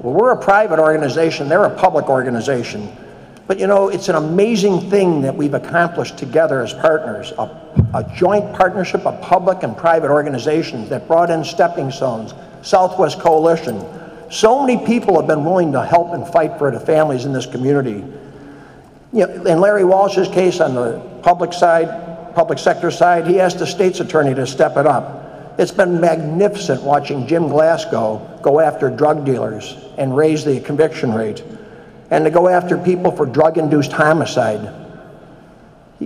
Well, we're a private organization, they're a public organization. But you know, it's an amazing thing that we've accomplished together as partners, a, a joint partnership of public and private organizations that brought in Stepping Stones, Southwest Coalition. So many people have been willing to help and fight for the families in this community. You know, in Larry Walsh's case on the public side, public sector side, he asked the state's attorney to step it up. It's been magnificent watching Jim Glasgow go after drug dealers and raise the conviction rate, and to go after people for drug-induced homicide.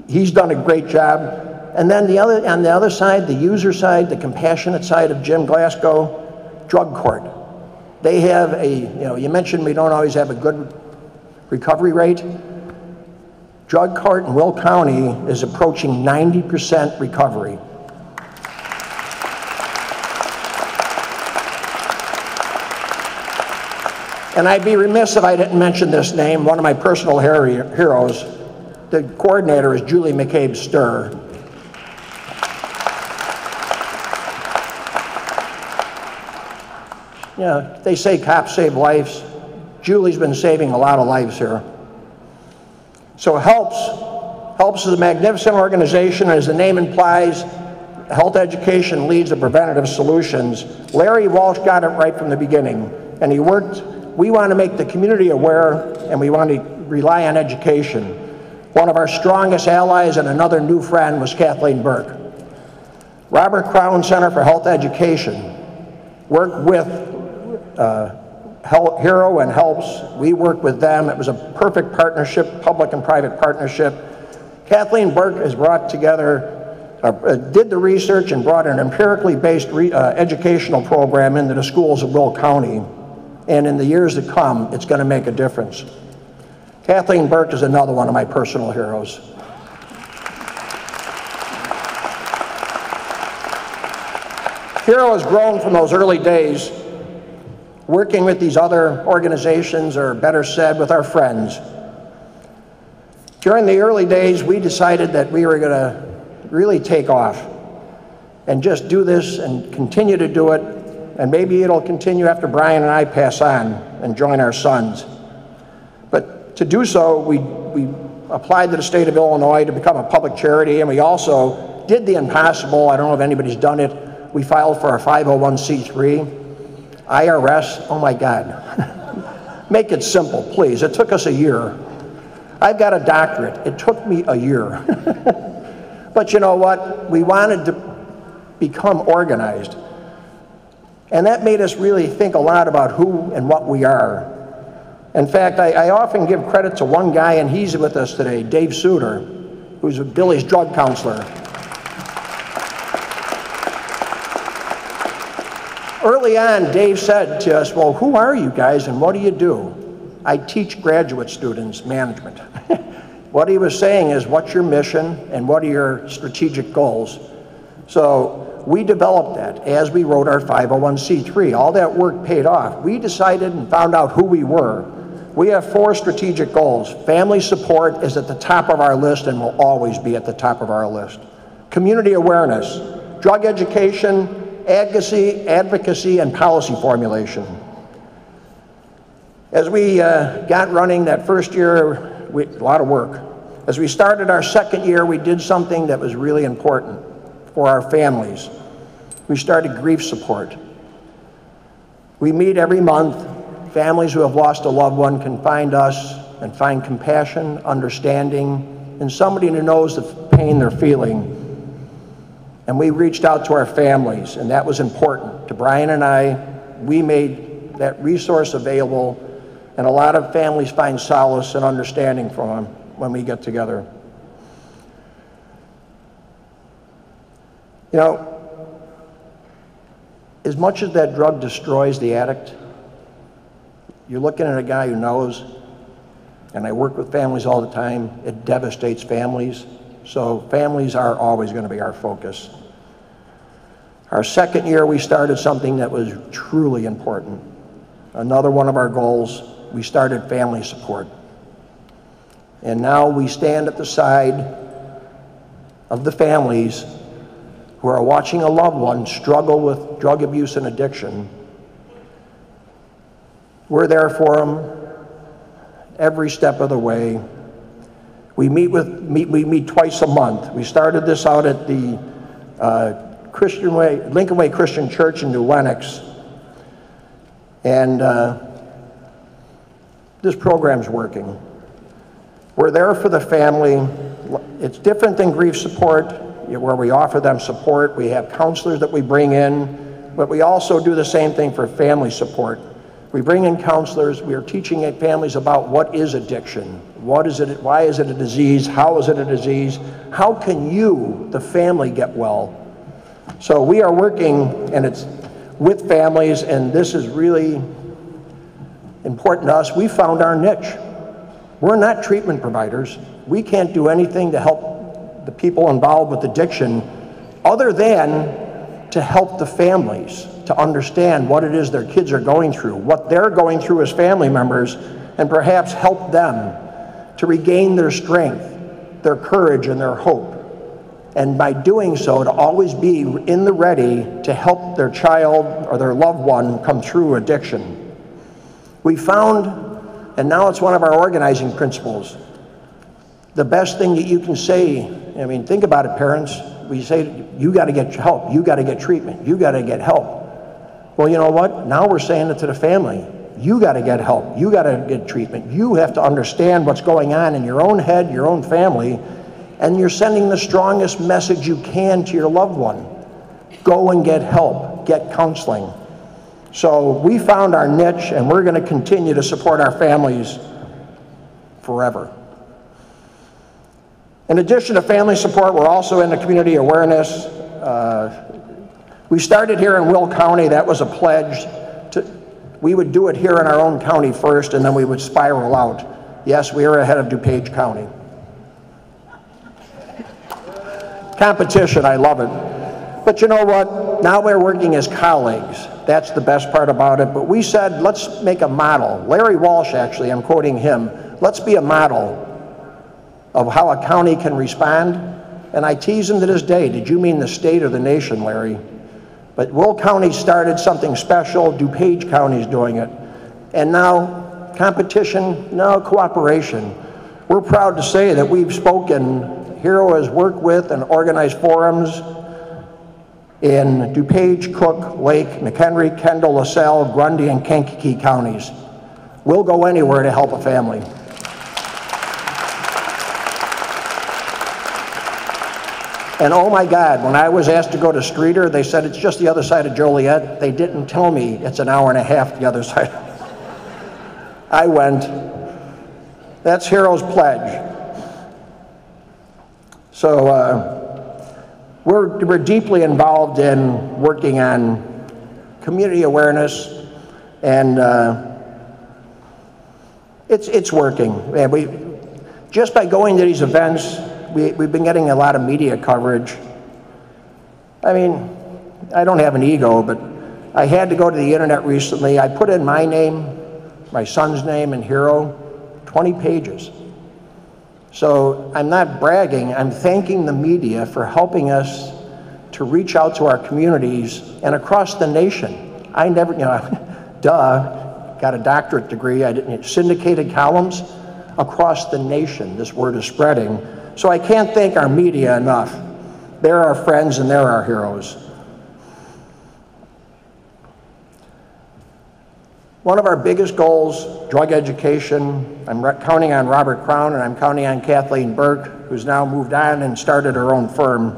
He's done a great job. And then the other, on the other side, the user side, the compassionate side of Jim Glasgow, drug court. They have a, you know, you mentioned we don't always have a good recovery rate. Drug court in Will County is approaching ninety percent recovery. And I'd be remiss if I didn't mention this name, one of my personal heroes. The coordinator is Julie McCabe Sturr. You know, they say cops save lives. Julie's been saving a lot of lives here. So HELPS, HELPS is a magnificent organization, as the name implies, health education leads to preventative solutions. Larry Walsh got it right from the beginning, and he worked. We want to make the community aware, and we want to rely on education. One of our strongest allies and another new friend was Kathleen Burke. Robert Crown Center for Health Education worked with uh, HERO and HELPS. We worked with them. It was a perfect partnership, public and private partnership. Kathleen Burke has brought together, uh, did the research and brought an empirically based re uh, educational program into the schools of Will County. And in the years to come, it's going to make a difference. Kathleen Burke is another one of my personal heroes. HERO has grown from those early days, working with these other organizations, or better said, with our friends. During the early days, we decided that we were going to really take off and just do this and continue to do it. And maybe it'll continue after Brian and I pass on and join our sons. But to do so, we, we applied to the state of Illinois to become a public charity, and we also did the impossible. I don't know if anybody's done it. We filed for our five oh one c three. I R S, oh my God. Make it simple, please. It took us a year. I've got a doctorate. It took me a year. But you know what? We wanted to become organized. And that made us really think a lot about who and what we are. In fact, I, I often give credit to one guy, and he's with us today, Dave Suter, who's Billy's drug counselor. Early on, Dave said to us, well, who are you guys and what do you do? I teach graduate students management. What he was saying is, what's your mission and what are your strategic goals? So we developed that as we wrote our five oh one c three. All that work paid off. We decided and found out who we were. We have four strategic goals. Family support is at the top of our list and will always be at the top of our list. Community awareness, drug education, advocacy, advocacy and policy formulation. As we uh, got running that first year, we, a lot of work. As we started our second year, we did something that was really important for our families. We started grief support. We meet every month. Families who have lost a loved one can find us and find compassion, understanding, and somebody who knows the pain they're feeling. And we reached out to our families, and that was important. To Brian and I, we made that resource available, and a lot of families find solace and understanding from them when we get together. You know, as much as that drug destroys the addict, you're looking at a guy who knows, and I work with families all the time, it devastates families. So families are always going to be our focus. Our second year, we started something that was truly important. Another one of our goals, we started family support. And now we stand at the side of the families who are watching a loved one struggle with drug abuse and addiction. We're there for them every step of the way. We meet, with, meet, we meet twice a month. We started this out at the uh, Christian Way, Lincoln Way Christian Church in New Lenox. And uh, this program's working. We're there for the family. It's different than grief support, where we offer them support. We have counselors that we bring in, but we also do the same thing for family support. We bring in counselors. We are teaching families about what is addiction, what is it, why is it a disease, how is it a disease, how can you, the family, get well. So we are working, and it's with families, and this is really important to us. We found our niche. We're not treatment providers. We can't do anything to help the people involved with addiction other than to help the families to understand what it is their kids are going through, what they're going through as family members, and perhaps help them to regain their strength, their courage, and their hope. And by doing so, to always be in the ready to help their child or their loved one come through addiction. We found, and now it's one of our organizing principles, the best thing that you can say, I mean, think about it, parents. We say, you gotta get help, you gotta get treatment, you gotta get help. Well, you know what? Now we're saying it to the family. You gotta get help, you gotta get treatment. You have to understand what's going on in your own head, your own family, and you're sending the strongest message you can to your loved one. Go and get help, get counseling. So we found our niche, and we're gonna continue to support our families forever. In addition to family support, we're also into community awareness. Uh, we started here in Will County. That was a pledge. To, we would do it here in our own county first, and then we would spiral out. Yes, we are ahead of DuPage County. Competition, I love it. But you know what? Now we're working as colleagues. That's the best part about it. But we said, let's make a model. Larry Walsh, actually, I'm quoting him. Let's be a model of how a county can respond. And I tease him to this day, did you mean the state or the nation, Larry? But Will County started something special. DuPage County's doing it. And now competition, now cooperation. We're proud to say that we've spoken, HERO has worked with and organized forums in DuPage, Cook, Lake, McHenry, Kendall, LaSalle, Grundy, and Kankakee counties. We'll go anywhere to help a family. And oh my God, when I was asked to go to Streeter, they said it's just the other side of Joliet. They didn't tell me it's an hour and a half the other side. I went. That's HERO's pledge. So uh, we're, we're deeply involved in working on community awareness, and uh, it's, it's working. And we, just by going to these events, We, we've been getting a lot of media coverage. I mean, I don't have an ego, but I had to go to the internet recently. I put in my name, my son's name, and HERO, twenty pages. So I'm not bragging, I'm thanking the media for helping us to reach out to our communities and across the nation. I never, you know, duh, got a doctorate degree. I didn't, syndicated columns across the nation, this word is spreading. So I can't thank our media enough. They're our friends and they're our heroes. One of our biggest goals, drug education. I'm counting on Robert Crown, and I'm counting on Kathleen Burke, who's now moved on and started her own firm.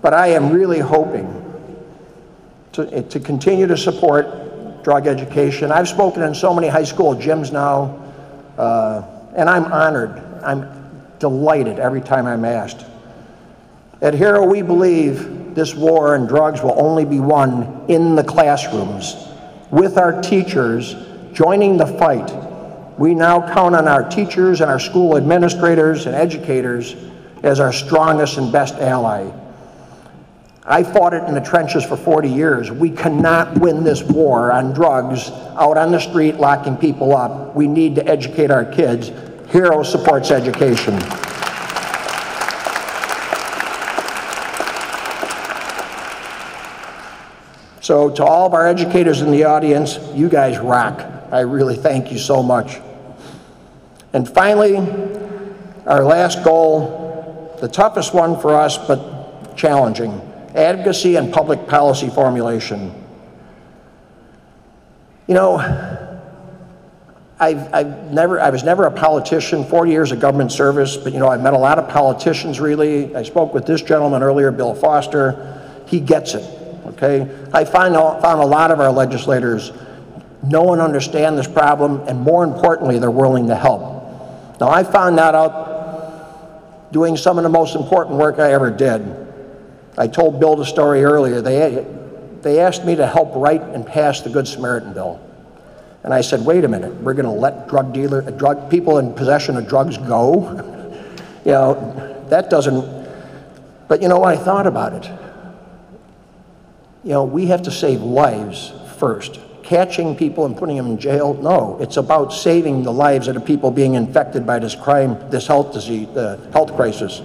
But I am really hoping to, to continue to support drug education. I've spoken in so many high school gyms now, uh, and I'm honored. I'm delighted every time I'm asked. At HERO, we believe this war on drugs will only be won in the classrooms. With our teachers joining the fight, we now count on our teachers and our school administrators and educators as our strongest and best ally. I fought it in the trenches for forty years. We cannot win this war on drugs out on the street locking people up. We need to educate our kids. HERO supports education. So to all of our educators in the audience, you guys rock. I really thank you so much. And finally, our last goal, the toughest one for us, but challenging, advocacy and public policy formulation. You know, I've, I've never, I was never a politician, forty years of government service, but you know, I've met a lot of politicians really. I spoke with this gentleman earlier, Bill Foster. He gets it, okay? I find, found a lot of our legislators know and understand this problem, and more importantly, they're willing to help. Now, I found that out doing some of the most important work I ever did. I told Bill the story earlier. They, they asked me to help write and pass the Good Samaritan Bill. And I said, wait a minute, we're gonna let drug dealer, drug, people in possession of drugs go? You know, that doesn't, but you know what, I thought about it. You know, we have to save lives first. Catching people and putting them in jail, no. It's about saving the lives of the people being infected by this crime, this health disease, uh, health crisis.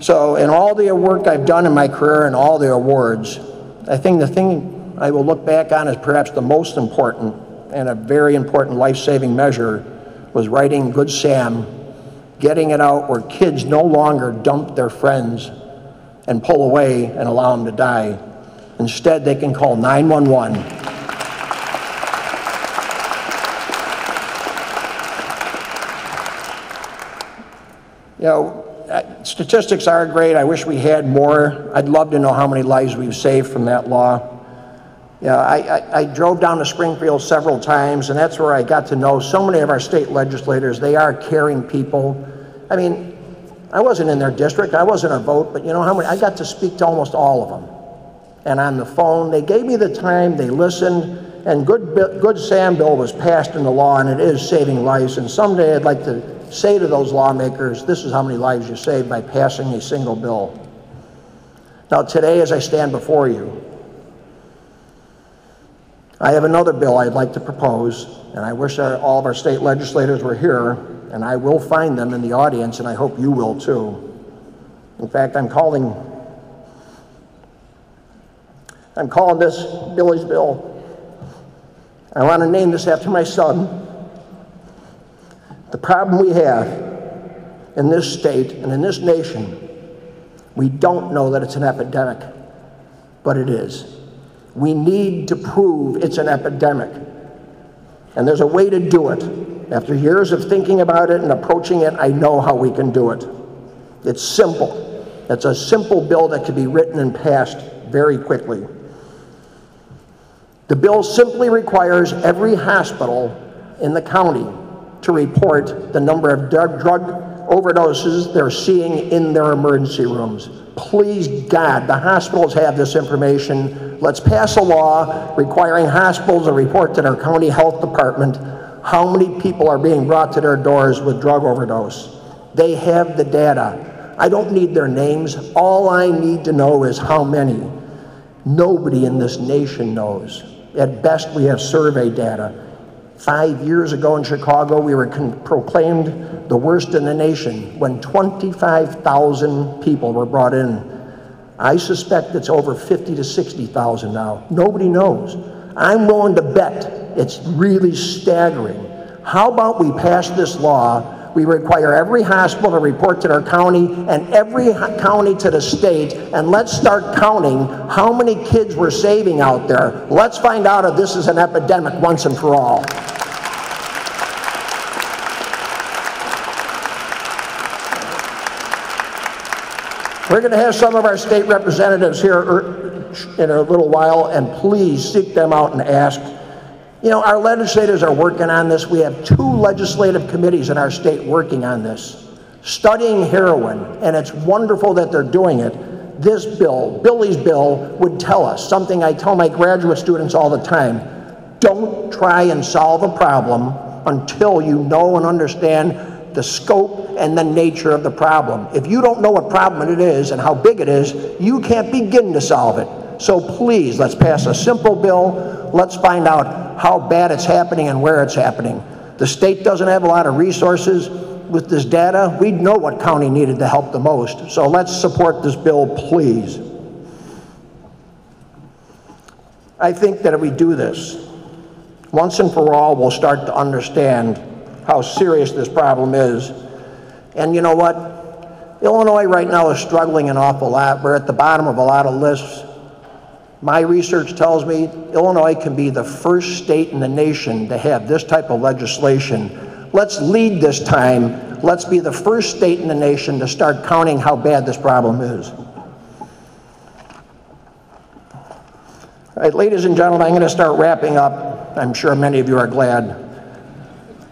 So in all the work I've done in my career and all the awards, I think the thing I will look back on as perhaps the most important and a very important life-saving measure was writing Good Sam, getting it out where kids no longer dump their friends and pull away and allow them to die. Instead, they can call nine one one. You know, statistics are great. I wish we had more. I'd love to know how many lives we've saved from that law. You know, I, I, I drove down to Springfield several times, and that's where I got to know so many of our state legislators. They are caring people. I mean, I wasn't in their district, I wasn't a vote, but you know how many, I got to speak to almost all of them. And on the phone, they gave me the time, they listened, and Good, Good Sam Bill was passed into law, and it is saving lives. And someday I'd like to say to those lawmakers, this is how many lives you saved by passing a single bill. Now today, as I stand before you, I have another bill I'd like to propose, and I wish our, all of our state legislators were here, and I will find them in the audience, and I hope you will too. In fact, I'm calling, I'm calling this Billy's Bill. I want to name this after my son. The problem we have in this state and in this nation, we don't know that it's an epidemic, but it is. We need to prove it's an epidemic. And there's a way to do it. After years of thinking about it and approaching it, I know how we can do it. It's simple. It's a simple bill that can be written and passed very quickly. The bill simply requires every hospital in the county to report the number of drug, drug overdoses they're seeing in their emergency rooms. Please God, the hospitals have this information. Let's pass a law requiring hospitals to report to their county health department how many people are being brought to their doors with drug overdose. They have the data. I don't need their names. All I need to know is how many. Nobody in this nation knows. At best, we have survey data. Five years ago in Chicago, we were proclaimed the worst in the nation when twenty-five thousand people were brought in. I suspect it's over fifty to sixty thousand now. Nobody knows. I'm willing to bet it's really staggering. How about we pass this law, we require every hospital to report to their county and every county to the state, and let's start counting how many kids we're saving out there. Let's find out if this is an epidemic once and for all. We're gonna have some of our state representatives here in a little while, and please seek them out and ask. You know, our legislators are working on this. We have two legislative committees in our state working on this, studying heroin, and it's wonderful that they're doing it. This bill, Billy's bill, would tell us something I tell my graduate students all the time. Don't try and solve a problem until you know and understand the scope and the nature of the problem. If you don't know what problem it is and how big it is, you can't begin to solve it. So please, let's pass a simple bill. Let's find out how bad it's happening and where it's happening. The state doesn't have a lot of resources. With this data, we know what county needed to help the most. So let's support this bill, please. I think that if we do this, once and for all, we'll start to understand how serious this problem is. And you know what? Illinois right now is struggling an awful lot. We're at the bottom of a lot of lists. My research tells me Illinois can be the first state in the nation to have this type of legislation. Let's lead this time. Let's be the first state in the nation to start counting how bad this problem is. All right, ladies and gentlemen, I'm going to start wrapping up. I'm sure many of you are glad.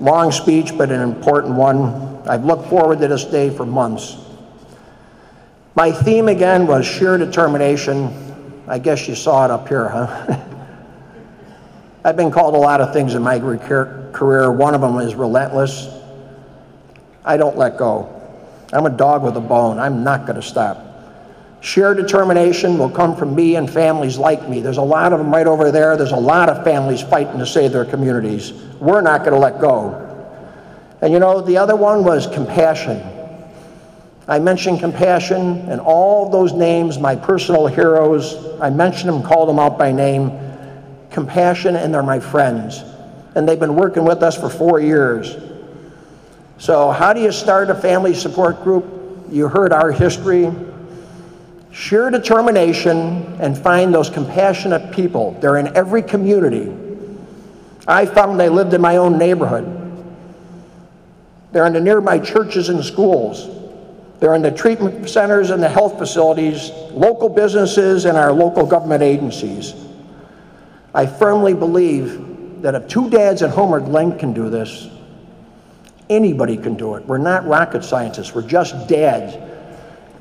Long speech, but an important one. I've looked forward to this day for months. My theme again was sheer determination. I guess you saw it up here, huh? I've been called a lot of things in my career. One of them is relentless. I don't let go. I'm a dog with a bone. I'm not gonna stop. Sheer determination will come from me and families like me. There's a lot of them right over there. There's a lot of families fighting to save their communities. We're not going to let go. And you know, the other one was compassion. I mentioned compassion and all those names, my personal heroes. I mentioned them, called them out by name. Compassion, and they're my friends. And they've been working with us for four years. So how do you start a family support group? You heard our history. Sheer determination and find those compassionate people. They're in every community. I found they lived in my own neighborhood. They're in the nearby churches and schools. They're in the treatment centers and the health facilities, local businesses, and our local government agencies. I firmly believe that if two dads at Homer Glen can do this, anybody can do it. We're not rocket scientists, we're just dads.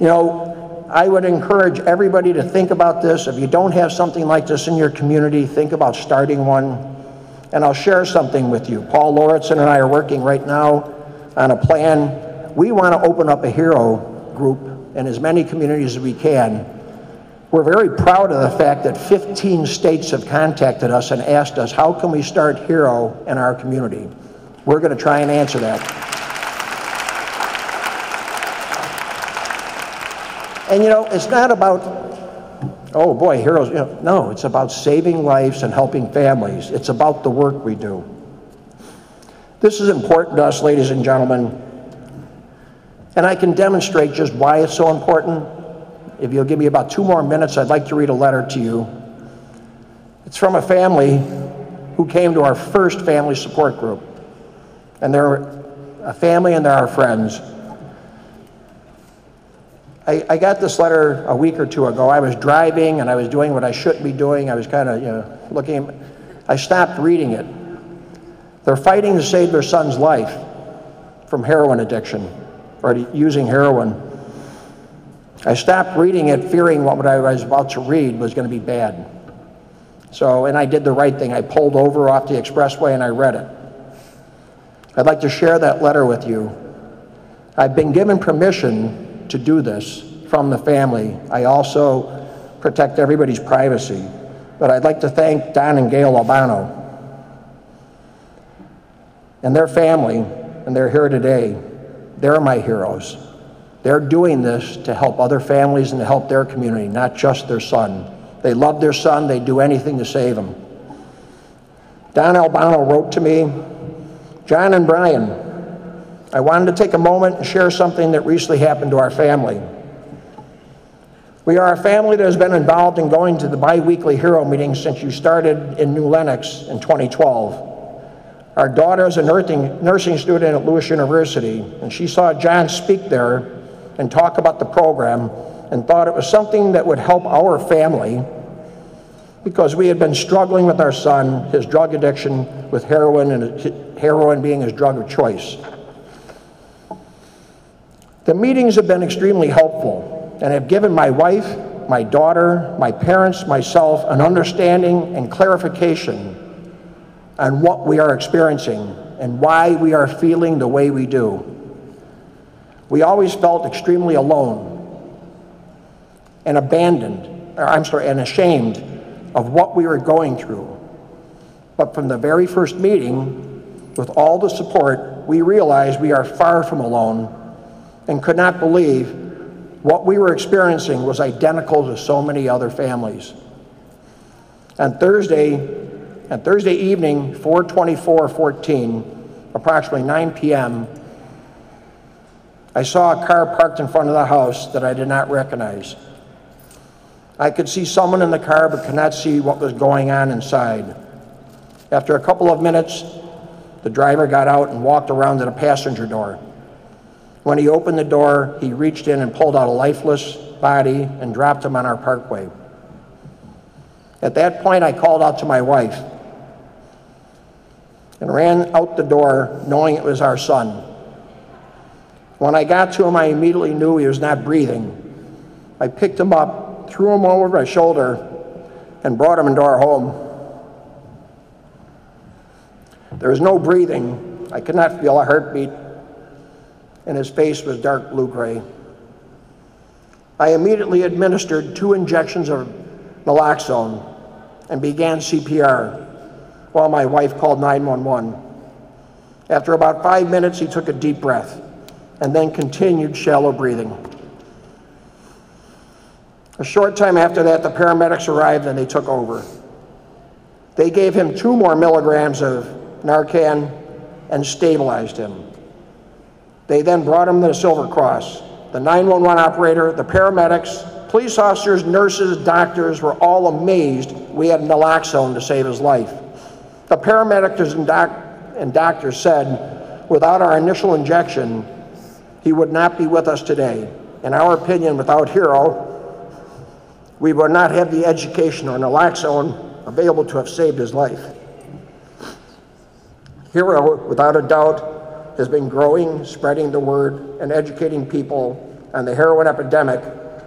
You know, I would encourage everybody to think about this. If you don't have something like this in your community, think about starting one. And I'll share something with you. Paul Lauritsen and I are working right now on a plan. We want to open up a hero group in as many communities as we can. We're very proud of the fact that fifteen states have contacted us and asked us, how can we start hero in our community? We're going to try and answer that. And you know, it's not about, oh boy, heroes, you know, no, it's about saving lives and helping families. It's about the work we do. This is important to us, ladies and gentlemen. And I can demonstrate just why it's so important. If you'll give me about two more minutes, I'd like to read a letter to you. It's from a family who came to our first family support group. And they're a family and they're our friends. I, I got this letter a week or two ago. I was driving and I was doing what I shouldn't be doing. I was kind of, you know, looking. I stopped reading it. They're fighting to save their son's life from heroin addiction or using heroin. I stopped reading it fearing what I was about to read was going to be bad. So, and I did the right thing. I pulled over off the expressway and I read it. I'd like to share that letter with you. I've been given permission to do this from the family. I also protect everybody's privacy, but I'd like to thank Don and Gail Albano and their family, and they're here today. They're my heroes. They're doing this to help other families and to help their community, not just their son. They love their son, they do anything to save him. Don Albano wrote to me, John and Brian, I wanted to take a moment and share something that recently happened to our family. We are a family that has been involved in going to the bi-weekly hero meetings since you started in New Lenox in twenty twelve. Our daughter is a nursing student at Lewis University, and she saw John speak there and talk about the program and thought it was something that would help our family because we had been struggling with our son, his drug addiction, with heroin, and heroin being his drug of choice. The meetings have been extremely helpful and have given my wife, my daughter, my parents, myself an understanding and clarification on what we are experiencing and why we are feeling the way we do. We always felt extremely alone and abandoned, or I'm sorry, and ashamed of what we were going through. But from the very first meeting, with all the support, we realized we are far from alone and could not believe what we were experiencing was identical to so many other families. On Thursday, on Thursday evening, four twenty-four fourteen, approximately nine p m, I saw a car parked in front of the house that I did not recognize. I could see someone in the car but could not see what was going on inside. After a couple of minutes, the driver got out and walked around to the passenger door. When he opened the door, he reached in and pulled out a lifeless body and dropped him on our parkway. At that point, I called out to my wife. and ran out the door knowing it was our son. When I got to him, I immediately knew he was not breathing. I picked him up, threw him over my shoulder, and brought him into our home. There was no breathing. I could not feel a heartbeat, and his face was dark blue-gray. I immediately administered two injections of naloxone and began C P R while my wife called nine one one. After about five minutes, he took a deep breath and then continued shallow breathing. A short time after that, the paramedics arrived and they took over. They gave him two more milligrams of Narcan and stabilized him. They then brought him to the Silver Cross. The nine one one operator, the paramedics, police officers, nurses, doctors were all amazed we had naloxone to save his life. The paramedics and, doc and doctors said, without our initial injection, he would not be with us today. In our opinion, without HERO, we would not have the education on naloxone available to have saved his life. HERO, without a doubt, has been growing, spreading the word, and educating people on the heroin epidemic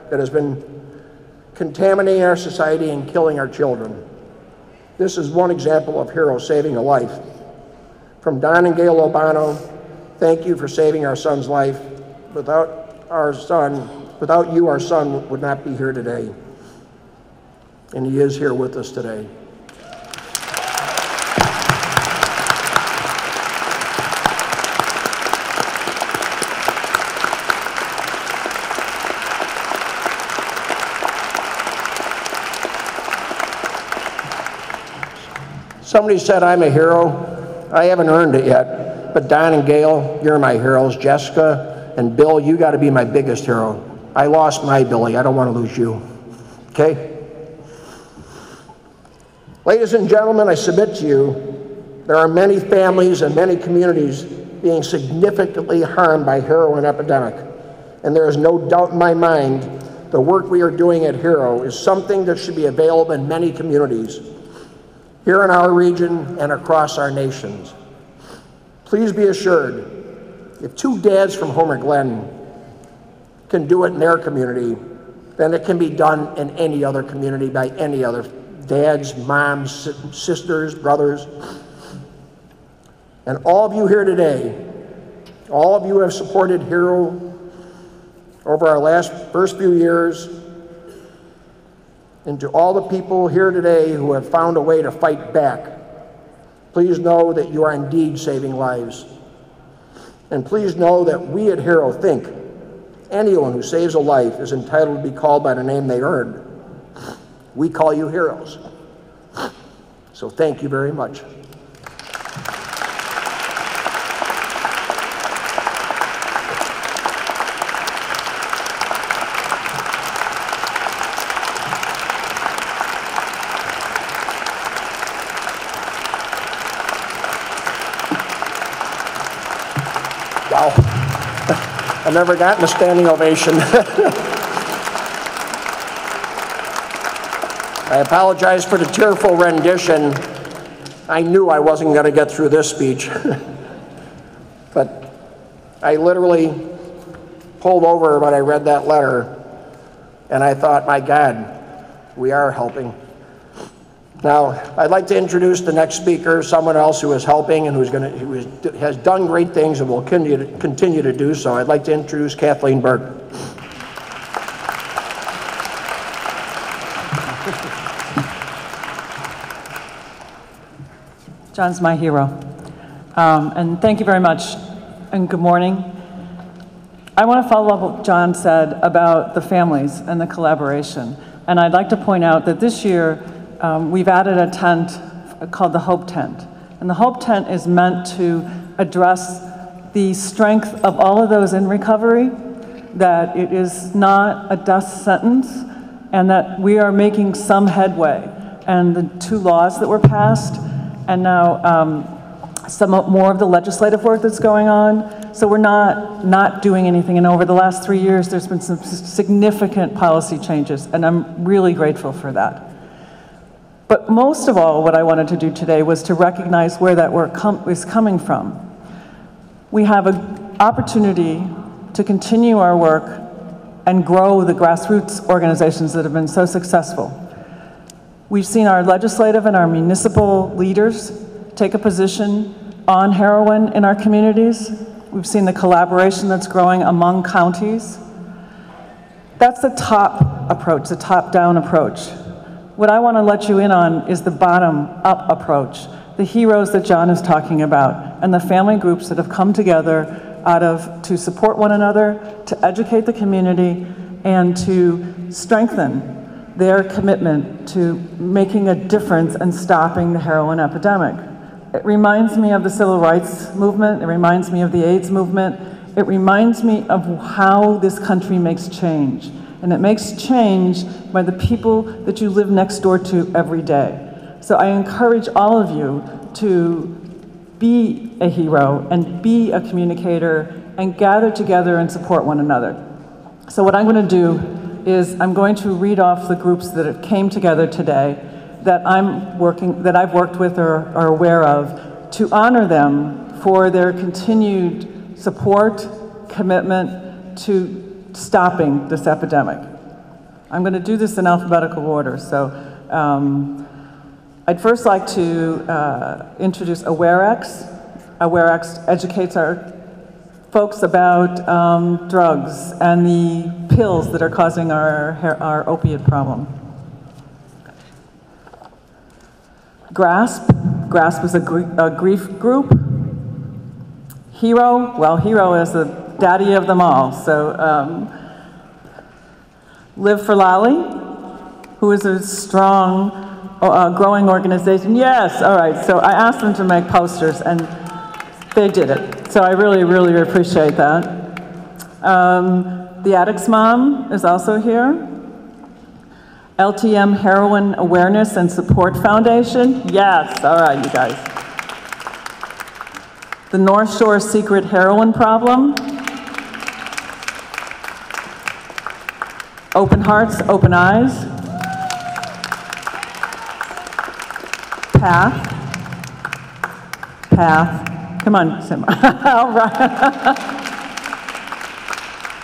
that has been contaminating our society and killing our children. This is one example of HERO saving a life. From Don and Gail Albano, thank you for saving our son's life. Without our son, without you, our son would not be here today. And he is here with us today. Somebody said I'm a hero. I haven't earned it yet, but Don and Gail, you're my heroes. Jessica and Bill, you gotta be my biggest hero. I lost my Billy, I don't wanna lose you, okay? Ladies and gentlemen, I submit to you, there are many families and many communities being significantly harmed by heroin epidemic. And there is no doubt in my mind, the work we are doing at HERO is something that should be available in many communities here in our region and across our nations. Please be assured, if two dads from Homer Glen can do it in their community, then it can be done in any other community by any other dads, moms, sisters, brothers. And all of you here today, all of you have supported HERO over our last first few years. And to all the people here today who have found a way to fight back, please know that you are indeed saving lives. And please know that we at HERO think anyone who saves a life is entitled to be called by the name they earned. We call you heroes. So thank you very much. I've never gotten a standing ovation. I apologize for the tearful rendition. I knew I wasn't going to get through this speech. But I literally pulled over when I read that letter, and I thought, my God, we are helping. Now, I'd like to introduce the next speaker, someone else who is helping and who's gonna, who is, has done great things and will continue to, continue to do so. I'd like to introduce Kathleen Burke. John's my hero. Um, and thank you very much, and good morning. I want to follow up what John said about the families and the collaboration. And I'd like to point out that this year, Um, we've added a tent called the Hope Tent. And the Hope Tent is meant to address the strength of all of those in recovery, that it is not a death sentence, and that we are making some headway. And the two laws that were passed, and now um, some more of the legislative work that's going on. So we're not, not doing anything. And over the last three years, there's been some significant policy changes, and I'm really grateful for that. But most of all, what I wanted to do today was to recognize where that work com- is coming from. We have an opportunity to continue our work and grow the grassroots organizations that have been so successful. We've seen our legislative and our municipal leaders take a position on heroin in our communities. We've seen the collaboration that's growing among counties. That's the top approach, the top-down approach. What I want to let you in on is the bottom-up approach, the heroes that John is talking about, and the family groups that have come together out of to support one another, to educate the community, and to strengthen their commitment to making a difference and stopping the heroin epidemic. It reminds me of the civil rights movement. It reminds me of the AIDS movement. It reminds me of how this country makes change. And it makes change by the people that you live next door to every day. So I encourage all of you to be a hero and be a communicator and gather together and support one another. So what I'm going to do is I'm going to read off the groups that came together today that I'm working, that I've worked with or are aware of, to honor them for their continued support, commitment to stopping this epidemic. I'm going to do this in alphabetical order. So um, I'd first like to uh, introduce AwareX. AwareX educates our folks about um, drugs and the pills that are causing our, our opiate problem. GRASP, GRASP is a, gr a grief group. HERO, well, HERO is the daddy of them all. So um, Live for Lolly, who is a strong, uh, growing organization. Yes, all right, so I asked them to make posters and they did it. So I really, really appreciate that. Um, the Addict's Mom is also here. L T M Heroin Awareness and Support Foundation. Yes, all right, you guys. The North Shore Secret Heroin Problem. Open Hearts, Open Eyes. Path. Path. Come on, Sim. All right.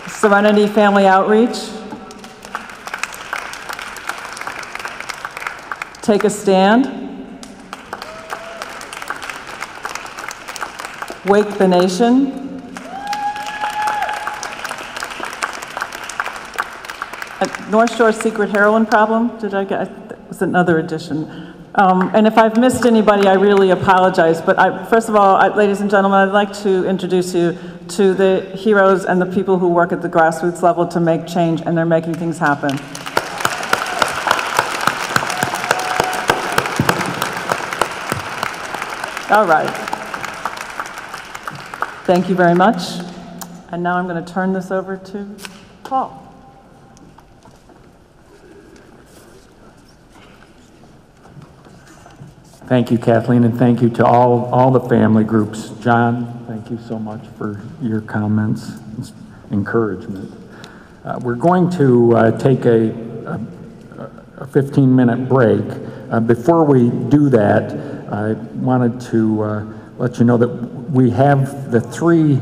Serenity Family Outreach. Take a Stand. Wake the Nation. At North Shore Secret Heroin Problem. Did I get, that was another edition. Um, and if I've missed anybody, I really apologize. But I, first of all, I, ladies and gentlemen, I'd like to introduce you to the heroes and the people who work at the grassroots level to make change, and they're making things happen. All right. Thank you very much. And now I'm going to turn this over to Paul. Thank you, Kathleen, and thank you to all, all the family groups. John, thank you so much for your comments and encouragement. Uh, we're going to uh, take a fifteen-minute break. Uh, before we do that, I wanted to uh, let you know that we have the three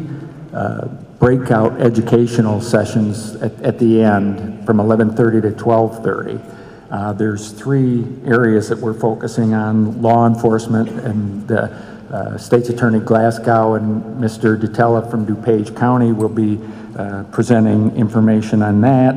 uh, breakout educational sessions at, at the end from eleven thirty to twelve thirty. Uh, there's three areas that we're focusing on: law enforcement and uh, uh, State's Attorney Glasgow and Mister Detella from DuPage County will be uh, presenting information on that.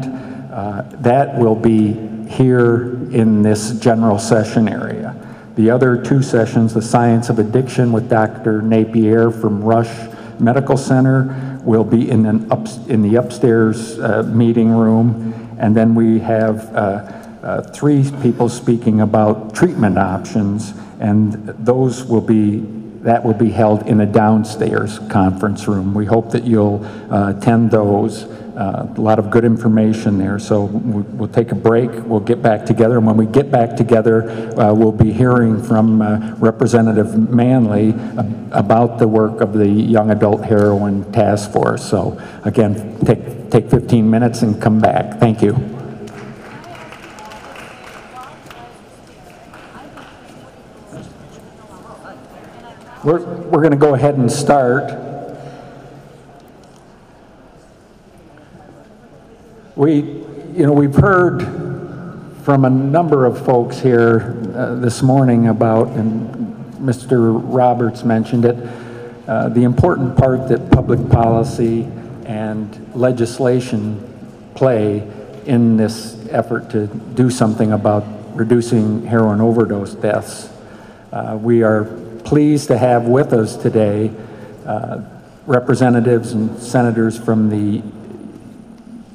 Uh, that will be here in this general session area. The other two sessions, the Science of Addiction with Doctor Napier from Rush Medical Center, will be in, an up, in the upstairs uh, meeting room. And then we have uh, uh, three people speaking about treatment options, and those will be, that will be held in a downstairs conference room. We hope that you'll uh, attend those. Uh, a lot of good information there. So we'll, we'll take a break, we'll get back together, and when we get back together, uh, we'll be hearing from uh, Representative Manley about the work of the Young Adult Heroin Task Force. So again, take, take fifteen minutes and come back. Thank you. We're, we're going to go ahead and start. We, you know, we've heard from a number of folks here uh, this morning about, and Mister Roberts mentioned it, uh, the important part that public policy and legislation play in this effort to do something about reducing heroin overdose deaths. Uh, we are pleased to have with us today uh, representatives and senators from the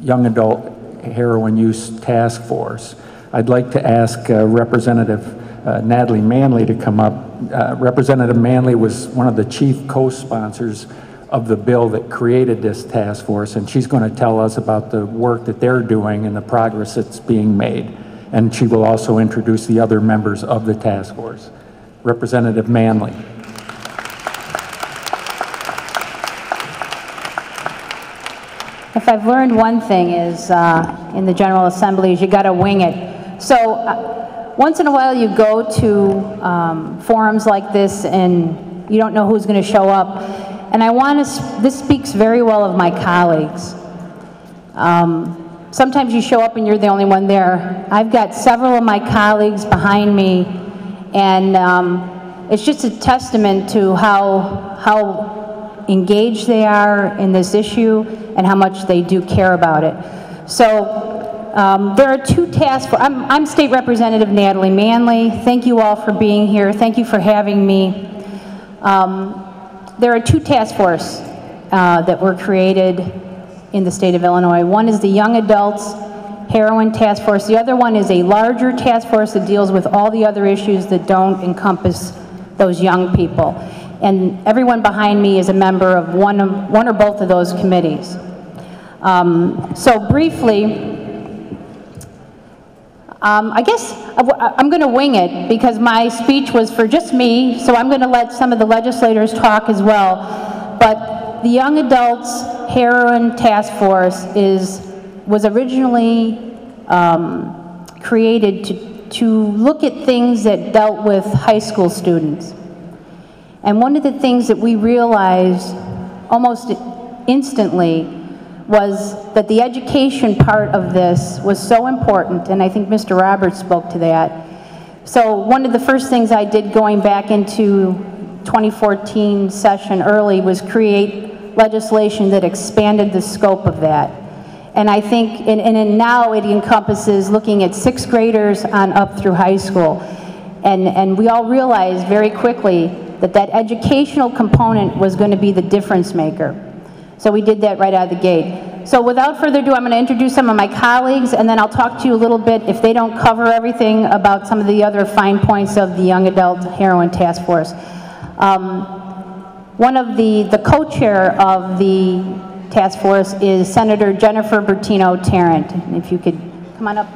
Young Adult Heroin Use Task Force. I'd like to ask uh, Representative uh, Natalie Manley to come up. Uh, Representative Manley was one of the chief co-sponsors of the bill that created this task force, and she's going to tell us about the work that they're doing and the progress that's being made. And she will also introduce the other members of the task force. Representative Manley. If I've learned one thing is uh, in the General Assembly is you got to wing it. So uh, once in a while you go to um, forums like this and you don't know who's going to show up. And I want to, this speaks very well of my colleagues. Um, sometimes you show up and you're the only one there. I've got several of my colleagues behind me, and um, it's just a testament to how, how engaged they are in this issue and how much they do care about it. So um, there are two task forces. I'm, I'm State Representative Natalie Manley. Thank you all for being here. Thank you for having me. Um, There are two task forces uh, that were created in the state of Illinois. One is the Young Adults Heroin Task Force. The other one is a larger task force that deals with all the other issues that don't encompass those young people. And everyone behind me is a member of one, of, one or both of those committees. Um, so briefly, Um, I guess I'm going to wing it because my speech was for just me, so I'm going to let some of the legislators talk as well. But the Young Adults Heroin Task Force is, was originally um, created to, to look at things that dealt with high school students. And one of the things that we realized almost instantly was that the education part of this was so important, and I think Mister Roberts spoke to that. So one of the first things I did going back into twenty fourteen session early was create legislation that expanded the scope of that. And I think, and, and now it encompasses looking at sixth graders on up through high school. And, and we all realized very quickly that that educational component was going to be the difference maker. So we did that right out of the gate. So without further ado, I'm going to introduce some of my colleagues, and then I'll talk to you a little bit, if they don't cover everything, about some of the other fine points of the Young Adult Heroin Task Force. Um, one of the, the co-chair of the task force is Senator Jennifer Bertino Tarrant. And if you could come on up.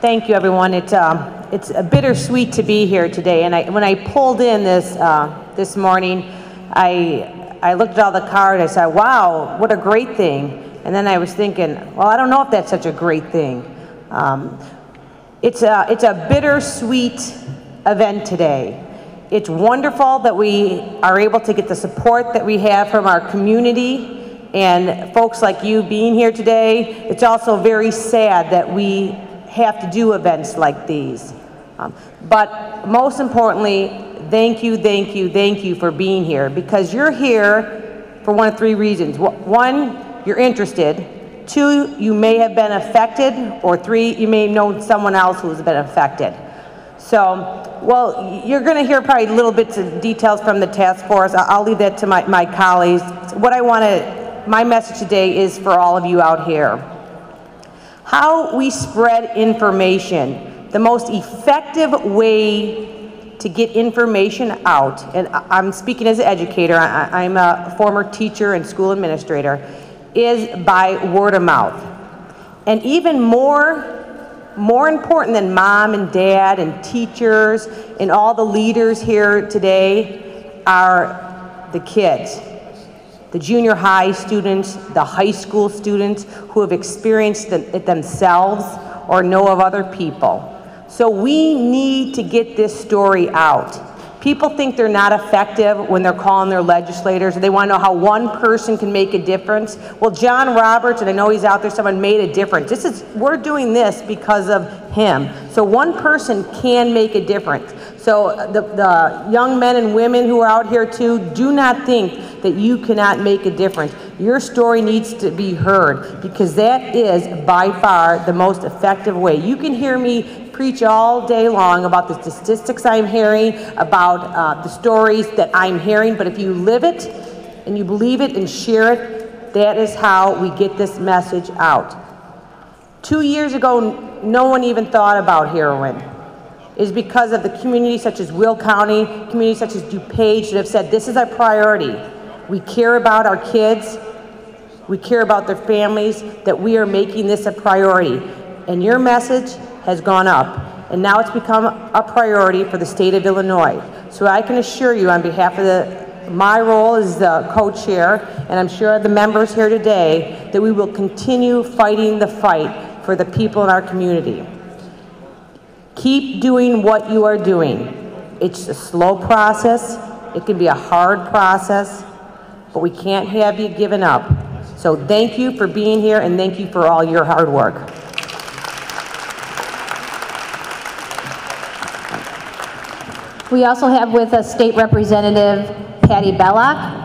Thank you, everyone. It, um, It's a bittersweet to be here today, and I, when I pulled in this uh, this morning, I I looked at all the cards. I said, "Wow, what a great thing!" And then I was thinking, "Well, I don't know if that's such a great thing." Um, it's a it's a bittersweet event today. It's wonderful that we are able to get the support that we have from our community and folks like you being here today. It's also very sad that we have to do events like these. Um, but most importantly, thank you, thank you, thank you for being here, because you're here for one of three reasons. One, you're interested. Two, you may have been affected. Or three, you may have known someone else who's been affected. So, well, you're gonna hear probably little bits of details from the task force. I'll leave that to my, my colleagues. What I wanna, my message today is for all of you out here. How we spread information, the most effective way to get information out, and I'm speaking as an educator, I'm a former teacher and school administrator, is by word of mouth. And even more, more important than mom and dad and teachers and all the leaders here today are the kids. The junior high students, the high school students who have experienced it themselves or know of other people. So we need to get this story out. People think they're not effective when they're calling their legislators. They want to know how one person can make a difference. Well, John Roberts, and I know he's out there, someone made a difference. This is, we're doing this because of him. So one person can make a difference. So the, the young men and women who are out here too, do not think that you cannot make a difference. Your story needs to be heard, because that is by far the most effective way. You can hear me preach all day long about the statistics I'm hearing, about uh, the stories that I'm hearing, but if you live it and you believe it and share it, that is how we get this message out. Two years ago, no one even thought about heroin. It's because of the communities such as Will County, communities such as DuPage that have said, this is our priority. We care about our kids, we care about their families, that we are making this a priority. And your message has gone up, and now it's become a priority for the state of Illinois. So I can assure you, on behalf of the, my role as the co-chair, and I'm sure the members here today, that we will continue fighting the fight for the people in our community. Keep doing what you are doing. It's a slow process, it can be a hard process, but we can't have you giving up. So thank you for being here, and thank you for all your hard work. We also have with us State Representative Patty Belloc.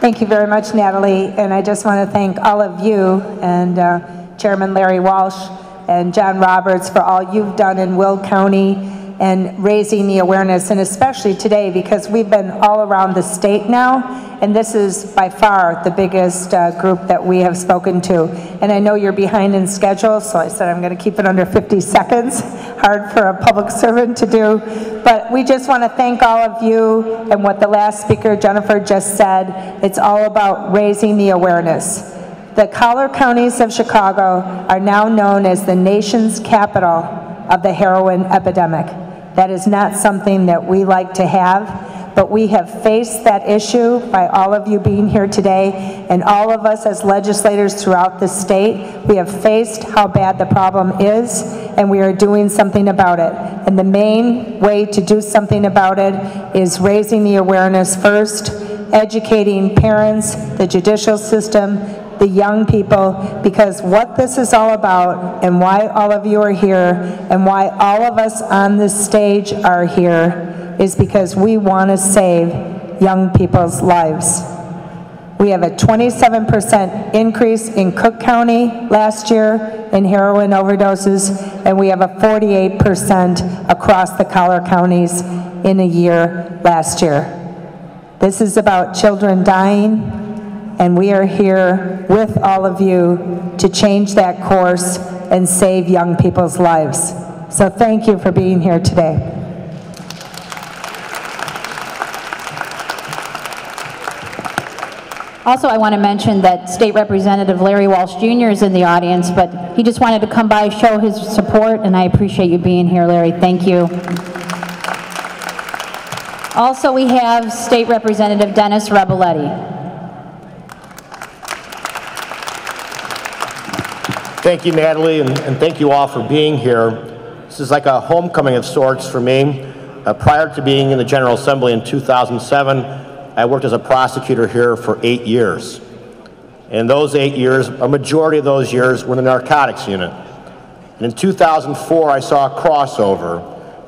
Thank you very much, Natalie. And I just want to thank all of you and uh, Chairman Larry Walsh and John Roberts for all you've done in Will County and raising the awareness, and especially today, because we've been all around the state now, and this is by far the biggest uh, group that we have spoken to. And I know you're behind in schedule, so I said I'm going to keep it under fifty seconds. Hard for a public servant to do, but we just want to thank all of you. And what the last speaker, Jennifer, just said, it's all about raising the awareness. The collar counties of Chicago are now known as the nation's capital of the heroin epidemic. That is not something that we like to have, but we have faced that issue by all of you being here today, and all of us as legislators throughout the state, we have faced how bad the problem is, and we are doing something about it. And the main way to do something about it is raising the awareness first, educating parents, the judicial system, the young people, because what this is all about and why all of you are here and why all of us on this stage are here is because we want to save young people's lives. We have a twenty-seven percent increase in Cook County last year in heroin overdoses, and we have a forty-eight percent across the collar counties in a year last year. This is about children dying, and we are here with all of you to change that course and save young people's lives. So thank you for being here today. Also, I want to mention that State Representative Larry Walsh Junior is in the audience, but he just wanted to come by, show his support, and I appreciate you being here, Larry. Thank you. Also, we have State Representative Dennis Rebelletti. Thank you, Natalie, and, and thank you all for being here. This is like a homecoming of sorts for me. Uh, prior to being in the General Assembly in two thousand seven, I worked as a prosecutor here for eight years. And those eight years, a majority of those years, were in the narcotics unit. And in two thousand four, I saw a crossover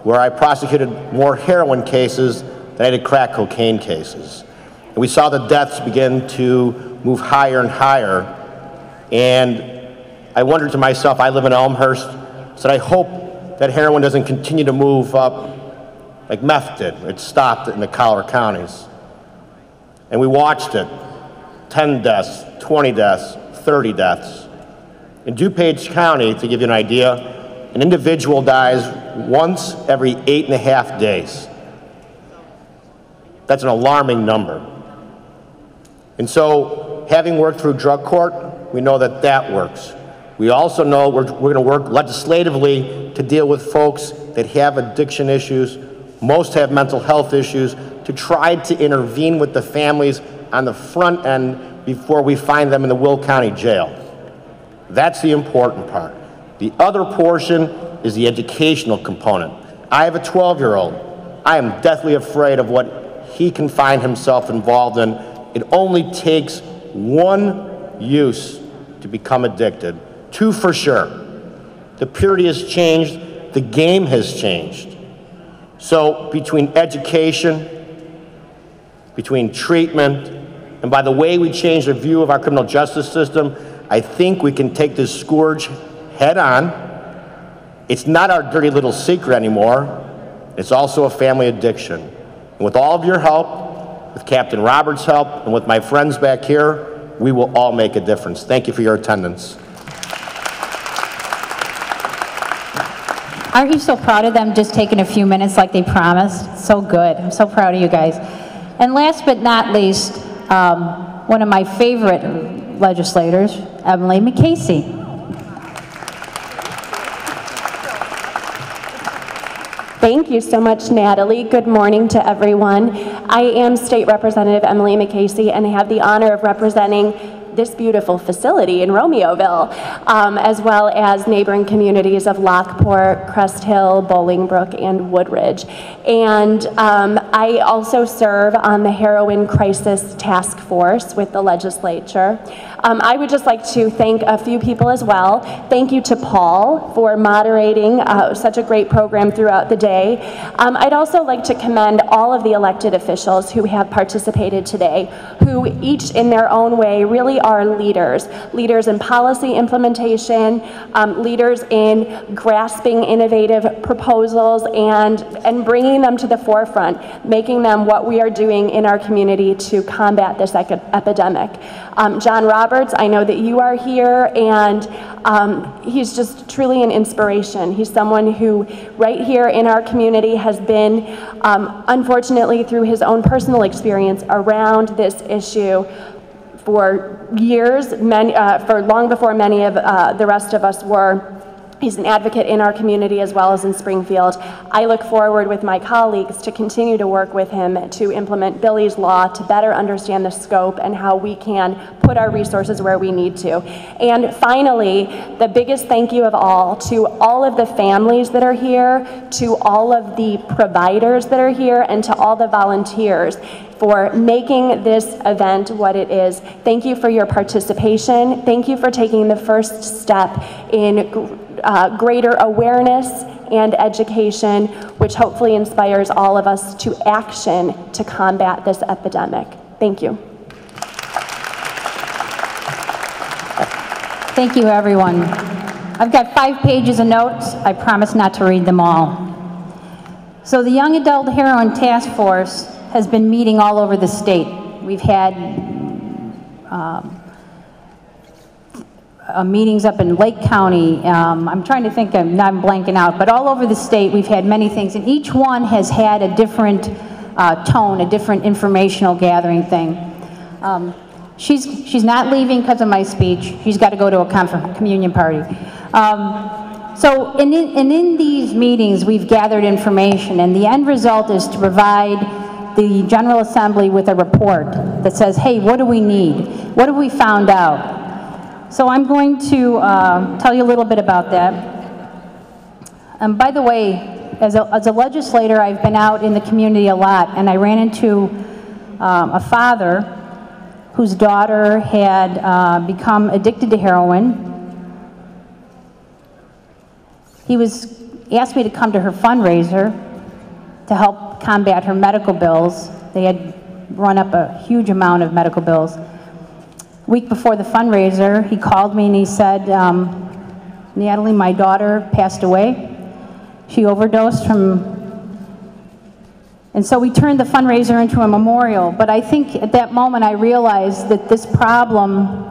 where I prosecuted more heroin cases than I did crack cocaine cases. And we saw the deaths begin to move higher and higher. And I wondered to myself, I live in Elmhurst, so I hope that heroin doesn't continue to move up like meth did. It stopped in the collar counties. And we watched it, ten deaths, twenty deaths, thirty deaths. In DuPage County, to give you an idea, an individual dies once every eight and a half days. That's an alarming number. And so, having worked through drug court, we know that that works. We also know we're, we're going to work legislatively to deal with folks that have addiction issues, most have mental health issues, to try to intervene with the families on the front end before we find them in the Will County Jail. That's the important part. The other portion is the educational component. I have a twelve-year-old. I am deathly afraid of what he can find himself involved in. It only takes one use to become addicted. Two for sure. The purity has changed. The game has changed. So between education, between treatment, and by the way we change the view of our criminal justice system, I think we can take this scourge head on. It's not our dirty little secret anymore. It's also a family addiction. And with all of your help, with Captain Roberts' help, and with my friends back here, we will all make a difference. Thank you for your attendance. Aren't you so proud of them just taking a few minutes like they promised? So good. I'm so proud of you guys. And last but not least, um, one of my favorite legislators, Emily McCasey. Thank you so much, Natalie. Good morning to everyone. I am State Representative Emily McCasey, and I have the honor of representing this beautiful facility in Romeoville, um, as well as neighboring communities of Lockport, Crest Hill, Bolingbrook, and Woodridge. And um, I also serve on the Heroin Crisis Task Force with the legislature. Um, I would just like to thank a few people as well. Thank you to Paul for moderating uh, such a great program throughout the day. Um, I'd also like to commend all of the elected officials who have participated today, who each in their own way really are leaders, leaders in policy implementation, um, leaders in grasping innovative proposals and, and bringing them to the forefront, making them what we are doing in our community to combat this epidemic. Um, John Roberts, I know that you are here, and um, he's just truly an inspiration. He's someone who right here in our community has been, um, unfortunately through his own personal experience around this issue, for years, many, uh, for long before many of uh, the rest of us were. He's an advocate in our community as well as in Springfield. I look forward with my colleagues to continue to work with him to implement Billy's Law to better understand the scope and how we can put our resources where we need to. And finally, the biggest thank you of all to all of the families that are here, to all of the providers that are here, and to all the volunteers for making this event what it is. Thank you for your participation. Thank you for taking the first step in uh, greater awareness and education, which hopefully inspires all of us to action to combat this epidemic. Thank you. Thank you, everyone. I've got five pages of notes. I promise not to read them all. So the Young Adult Heroin Task Force has been meeting all over the state. We've had um, uh, meetings up in Lake County. Um, I'm trying to think, I'm not blanking out, but all over the state we've had many things, and each one has had a different uh, tone, a different informational gathering thing. Um, she's, she's not leaving because of my speech. She's got to go to a conf- communion party. Um, so in, in, in these meetings we've gathered information, and the end result is to provide the General Assembly with a report that says, hey, what do we need? What have we found out? So I'm going to uh, tell you a little bit about that. And by the way, as a, as a legislator, I've been out in the community a lot, and I ran into um, a father whose daughter had uh, become addicted to heroin. He was asked me to come to her fundraiser to help combat her medical bills. They had run up a huge amount of medical bills. A week before the fundraiser, he called me and he said, um, Natalie, my daughter passed away. She overdosed from... And so we turned the fundraiser into a memorial. But I think at that moment I realized that this problem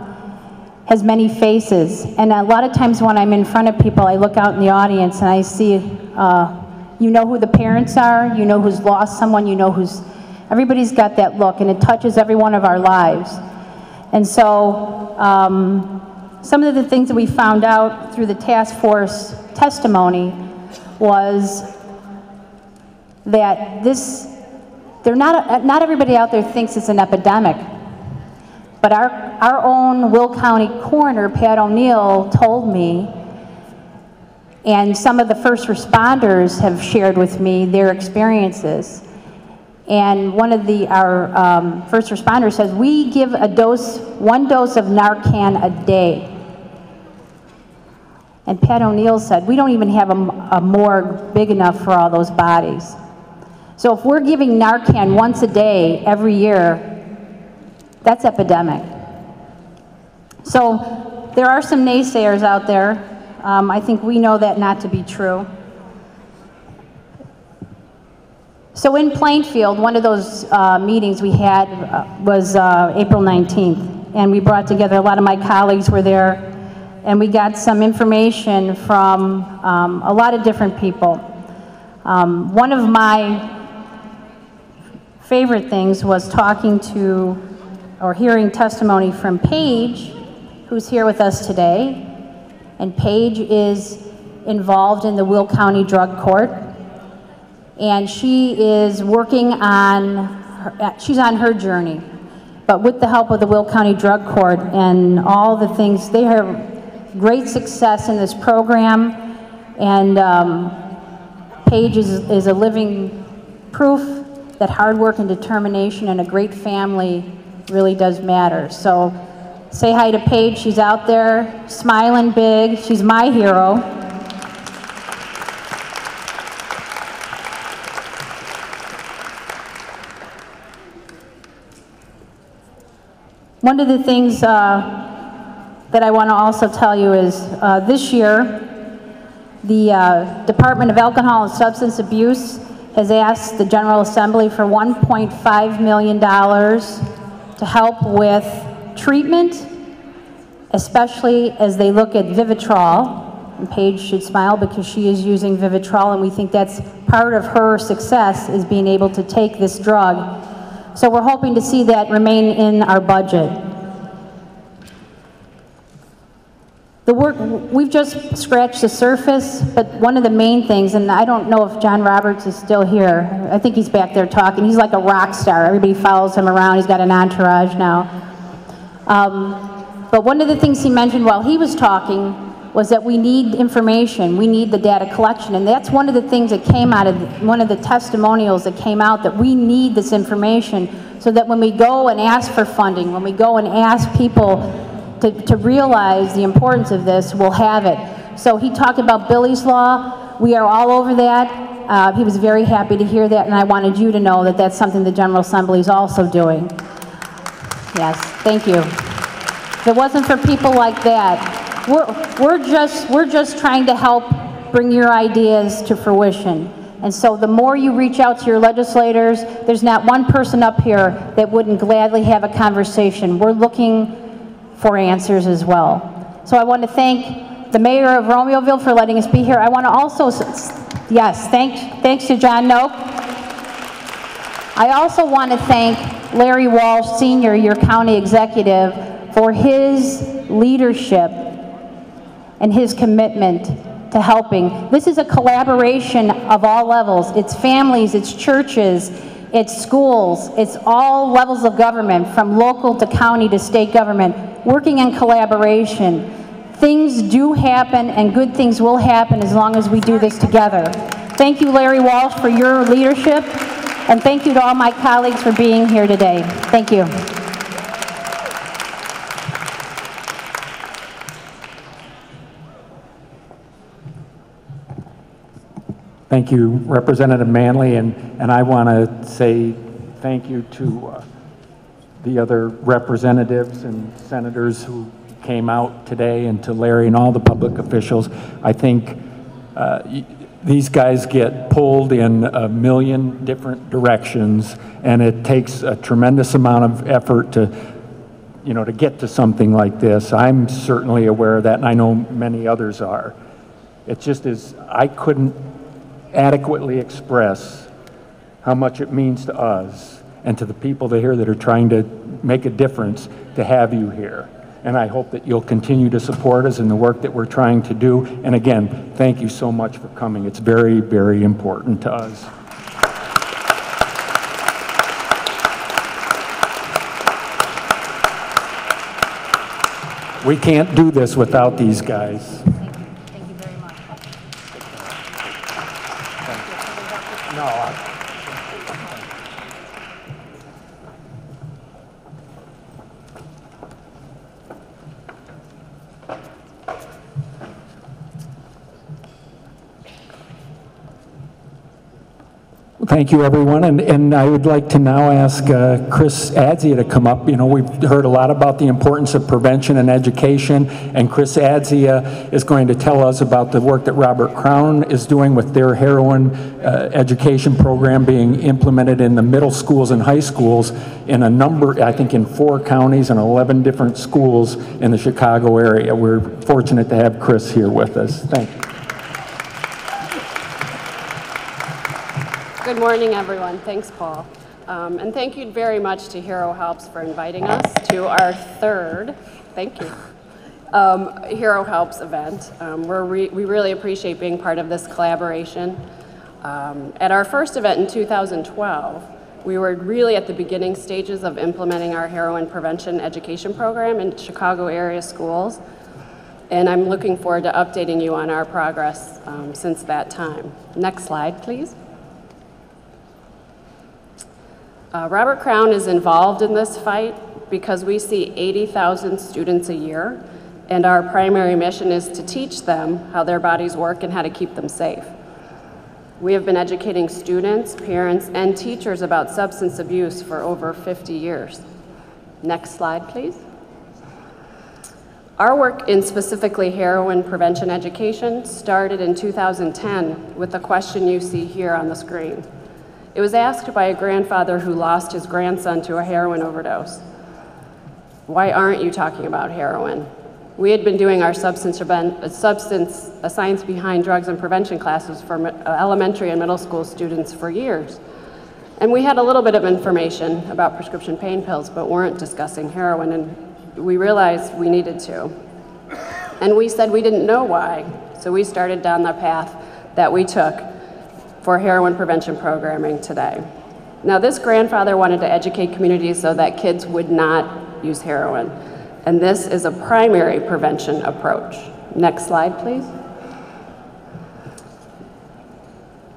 has many faces. And a lot of times when I'm in front of people, I look out in the audience and I see uh, you know who the parents are, you know who's lost someone, you know who's, everybody's got that look, and it touches every one of our lives. And so um, some of the things that we found out through the task force testimony was that this, they're not, not everybody out there thinks it's an epidemic, but our our own Will County coroner, Pat O'Neill, told me, and some of the first responders have shared with me their experiences. And one of the, our um, first responders says, we give a dose, one dose of Narcan a day. And Pat O'Neill said, we don't even have a, a morgue big enough for all those bodies. So if we're giving Narcan once a day, every year, that's epidemic. So there are some naysayers out there. Um, I think we know that not to be true. So in Plainfield, one of those uh, meetings we had uh, was uh, April nineteenth, and we brought together, a lot of my colleagues were there, and we got some information from um, a lot of different people. Um, one of my favorite things was talking to, or hearing testimony from Paige, who's here with us today, and Paige is involved in the Will County Drug Court. And she is working on, her, she's on her journey, but with the help of the Will County Drug Court and all the things, they have great success in this program, and um, Paige is, is a living proof that hard work and determination and a great family really does matter. So say hi to Paige, she's out there smiling big, she's my hero. One of the things uh, that I want to also tell you is uh, this year, the uh, Department of Alcohol and Substance Abuse has asked the General Assembly for one point five million dollars to help with treatment, especially as they look at Vivitrol. And Paige should smile because she is using Vivitrol, and we think that's part of her success, is being able to take this drug. So we're hoping to see that remain in our budget. The work, we've just scratched the surface, but one of the main things, and I don't know if John Roberts is still here, I think he's back there talking, he's like a rock star, everybody follows him around, he's got an entourage now. Um, but one of the things he mentioned while he was talking was that we need information, we need the data collection, and that's one of the things that came out of, the, one of the testimonials that came out, that we need this information so that when we go and ask for funding, when we go and ask people to, to realize the importance of this, we'll have it. So he talked about Billy's Law, we are all over that, uh, he was very happy to hear that, and I wanted you to know that that's something the General Assembly is also doing. Yes, thank you. If it wasn't for people like that, We're, we're, just, we're just trying to help bring your ideas to fruition. And so the more you reach out to your legislators, there's not one person up here that wouldn't gladly have a conversation. We're looking for answers as well. So I want to thank the mayor of Romeoville for letting us be here. I want to also, yes, thank, thanks to John Noak. I also want to thank Larry Walsh Senior, your county executive, for his leadership and his commitment to helping. This is a collaboration of all levels. It's families, it's churches, it's schools, it's all levels of government, from local to county to state government, working in collaboration. Things do happen, and good things will happen as long as we do this together. Thank you, Larry Walsh, for your leadership, and thank you to all my colleagues for being here today. Thank you. Thank you, Representative Manley, and, and I want to say thank you to uh, the other representatives and senators who came out today, and to Larry and all the public officials. I think uh, these guys get pulled in a million different directions, and it takes a tremendous amount of effort to, you know, to get to something like this. I'm certainly aware of that, and I know many others are. It just is, I couldn't adequately express how much it means to us and to the people that are here that are trying to make a difference to have you here. And I hope that you'll continue to support us in the work that we're trying to do. And again, thank you so much for coming. It's very, very important to us. We can't do this without these guys. Thank you, Thank you very much. No, I Thank you, everyone, and, and I would like to now ask uh, Chris Adzia to come up. You know, we've heard a lot about the importance of prevention and education, and Chris Adzia is going to tell us about the work that Robert Crown is doing with their heroin uh, education program being implemented in the middle schools and high schools in a number, I think in four counties and eleven different schools in the Chicago area. We're fortunate to have Chris here with us. Thank you. Good morning, everyone. Thanks, Paul. Um, and thank you very much to Hero Helps for inviting us to our third, thank you, um, Hero Helps event. Um, we're re we really appreciate being part of this collaboration. Um, at our first event in two thousand twelve, we were really at the beginning stages of implementing our heroin prevention education program in Chicago area schools. And I'm looking forward to updating you on our progress um, since that time. Next slide, please. Uh, Robert Crown is involved in this fight because we see eighty thousand students a year, and our primary mission is to teach them how their bodies work and how to keep them safe. We have been educating students, parents, and teachers about substance abuse for over fifty years. Next slide, please. Our work in specifically heroin prevention education started in two thousand ten with the question you see here on the screen. It was asked by a grandfather who lost his grandson to a heroin overdose. Why aren't you talking about heroin? We had been doing our substance, substance a science behind drugs and prevention classes for elementary and middle school students for years. And we had a little bit of information about prescription pain pills, but weren't discussing heroin, and we realized we needed to. And we said we didn't know why, so we started down the path that we took for heroin prevention programming today. Now, this grandfather wanted to educate communities so that kids would not use heroin, and this is a primary prevention approach. Next slide, please.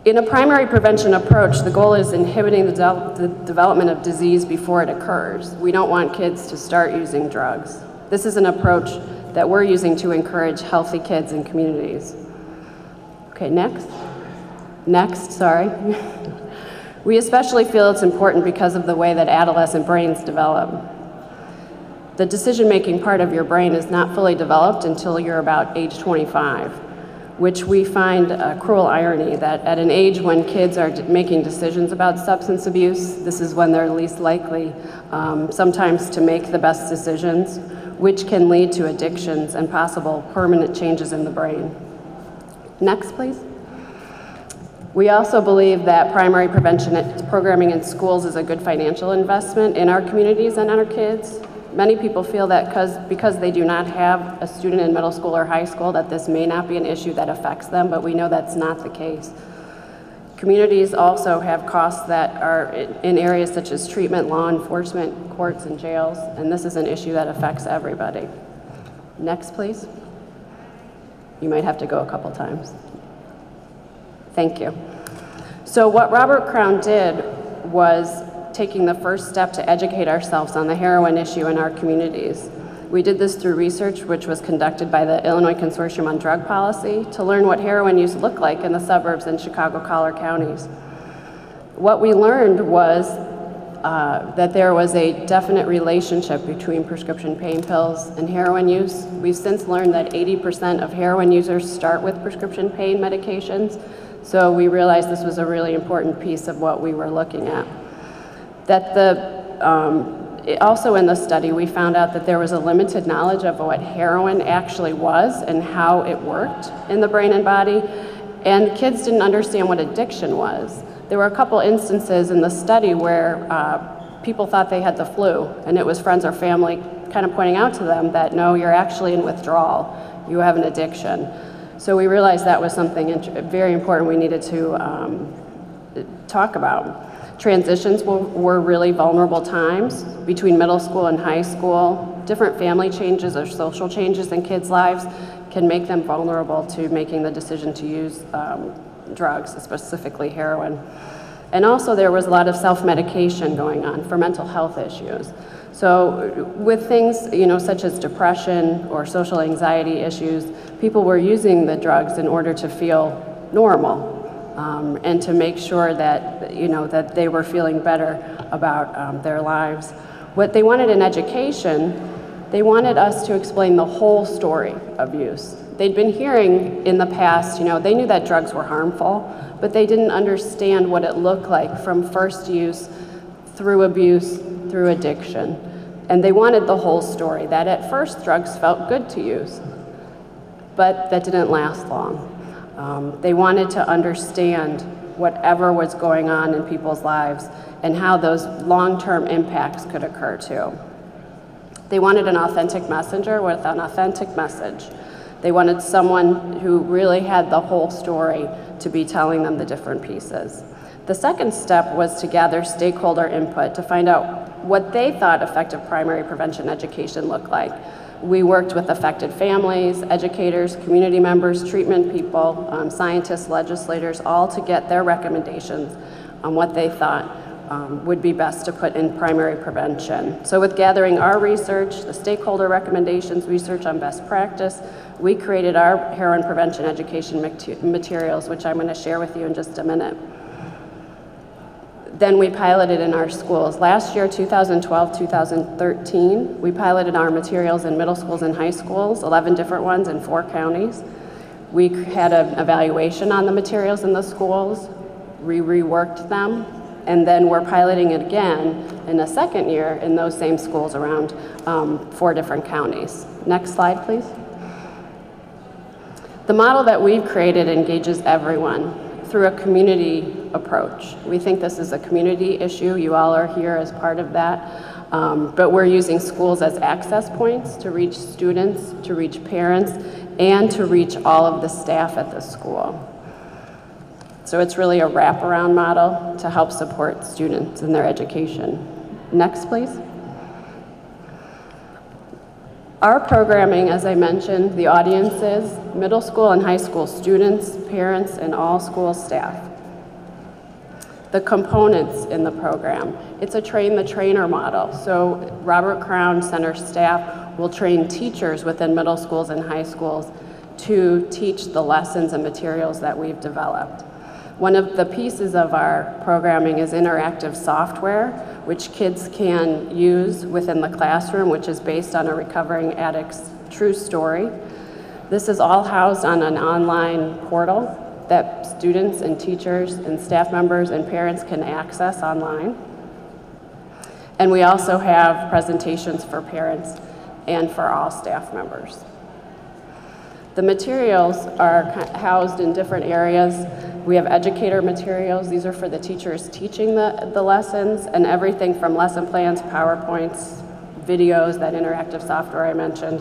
In a primary prevention approach, the goal is inhibiting the, de the development of disease before it occurs. We don't want kids to start using drugs. This is an approach that we're using to encourage healthy kids in communities. Okay, next. Next, sorry. We especially feel it's important because of the way that adolescent brains develop. The decision-making part of your brain is not fully developed until you're about age twenty-five, which we find a cruel irony that at an age when kids are making decisions about substance abuse, this is when they're least likely um, sometimes to make the best decisions, which can lead to addictions and possible permanent changes in the brain. Next, please. We also believe that primary prevention programming in schools is a good financial investment in our communities and on our kids. Many people feel that because, because they do not have a student in middle school or high school that this may not be an issue that affects them, but we know that's not the case. Communities also have costs that are in areas such as treatment, law enforcement, courts, and jails, and this is an issue that affects everybody. Next, please. You might have to go a couple times. Thank you. So what Robert Crown did was taking the first step to educate ourselves on the heroin issue in our communities. We did this through research which was conducted by the Illinois Consortium on Drug Policy to learn what heroin use looked like in the suburbs and Chicago collar counties. What we learned was uh, that there was a definite relationship between prescription pain pills and heroin use. We've since learned that eighty percent of heroin users start with prescription pain medications. So we realized this was a really important piece of what we were looking at. That the, um, also in the study, we found out that there was a limited knowledge of what heroin actually was and how it worked in the brain and body, and kids didn't understand what addiction was. There were a couple instances in the study where uh, people thought they had the flu, and it was friends or family kind of pointing out to them that, no, you're actually in withdrawal, you have an addiction. So we realized that was something very important we needed to um, talk about. Transitions were, were really vulnerable times between middle school and high school, different family changes or social changes in kids' lives can make them vulnerable to making the decision to use um, drugs, specifically heroin. And also there was a lot of self-medication going on for mental health issues. So with things, you know, such as depression or social anxiety issues, people were using the drugs in order to feel normal um, and to make sure that, you know, that they were feeling better about um, their lives. What they wanted in education, they wanted us to explain the whole story of use. They'd been hearing in the past, you know, they knew that drugs were harmful, but they didn't understand what it looked like from first use through abuse, through addiction. And they wanted the whole story, that at first drugs felt good to use, but that didn't last long. Um, they wanted to understand whatever was going on in people's lives and how those long-term impacts could occur too. They wanted an authentic messenger with an authentic message. They wanted someone who really had the whole story to be telling them the different pieces. The second step was to gather stakeholder input to find out what they thought effective primary prevention education looked like. We worked with affected families, educators, community members, treatment people, um, scientists, legislators, all to get their recommendations on what they thought Um, would be best to put in primary prevention. So with gathering our research, the stakeholder recommendations, research on best practice, we created our heroin prevention education materials, which I'm going to share with you in just a minute. Then we piloted in our schools. Last year, two thousand twelve to two thousand thirteen, we piloted our materials in middle schools and high schools, eleven different ones in four counties. We had an evaluation on the materials in the schools. We reworked them. And then we're piloting it again in the second year in those same schools around um, four different counties. Next slide, please. The model that we've created engages everyone through a community approach. We think this is a community issue. You all are here as part of that. Um, but we're using schools as access points to reach students, to reach parents, and to reach all of the staff at the school. So it's really a wraparound model to help support students in their education. Next, please. Our programming, as I mentioned, the audiences, middle school and high school students, parents, and all school staff. The components in the program. It's a train the trainer model. So Robert Crown Center staff will train teachers within middle schools and high schools to teach the lessons and materials that we've developed. One of the pieces of our programming is interactive software, which kids can use within the classroom, which is based on a recovering addict's true story. This is all housed on an online portal that students and teachers and staff members and parents can access online. And we also have presentations for parents and for all staff members. The materials are housed in different areas. We have educator materials. These are for the teachers teaching the, the lessons, and everything from lesson plans, PowerPoints, videos, that interactive software I mentioned.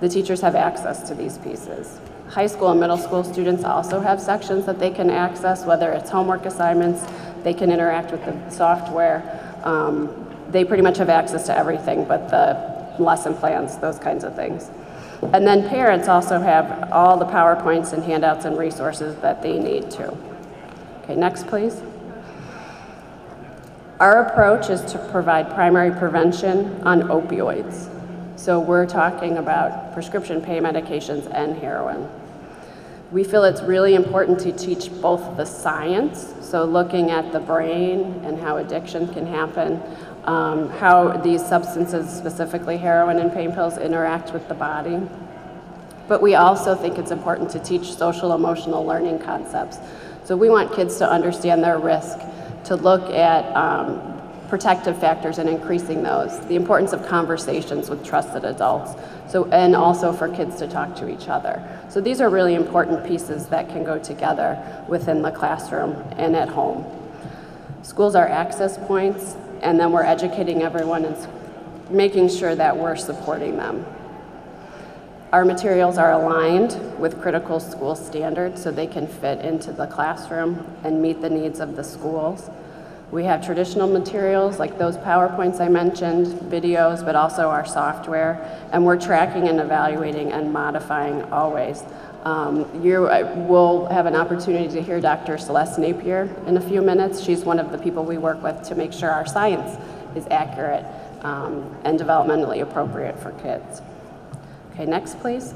The teachers have access to these pieces. High school and middle school students also have sections that they can access, whether it's homework assignments, they can interact with the software. Um, they pretty much have access to everything but the lesson plans, those kinds of things. And then parents also have all the PowerPoints and handouts and resources that they need to. Okay, next please. Our approach is to provide primary prevention on opioids. So we're talking about prescription pain medications and heroin. We feel it's really important to teach both the science, so looking at the brain and how addiction can happen, Um, how these substances, specifically heroin and pain pills, interact with the body. But we also think it's important to teach social emotional learning concepts. So we want kids to understand their risk, to look at um, protective factors and increasing those, the importance of conversations with trusted adults, so, and also for kids to talk to each other. So these are really important pieces that can go together within the classroom and at home. Schools are access points, and then we're educating everyone and making sure that we're supporting them. Our materials are aligned with critical school standards so they can fit into the classroom and meet the needs of the schools. We have traditional materials like those PowerPoints I mentioned, videos, but also our software, and we're tracking and evaluating and modifying always. Um, you will have an opportunity to hear Doctor Celeste Napier in a few minutes. She's one of the people we work with to make sure our science is accurate um, and developmentally appropriate for kids. Okay, next please.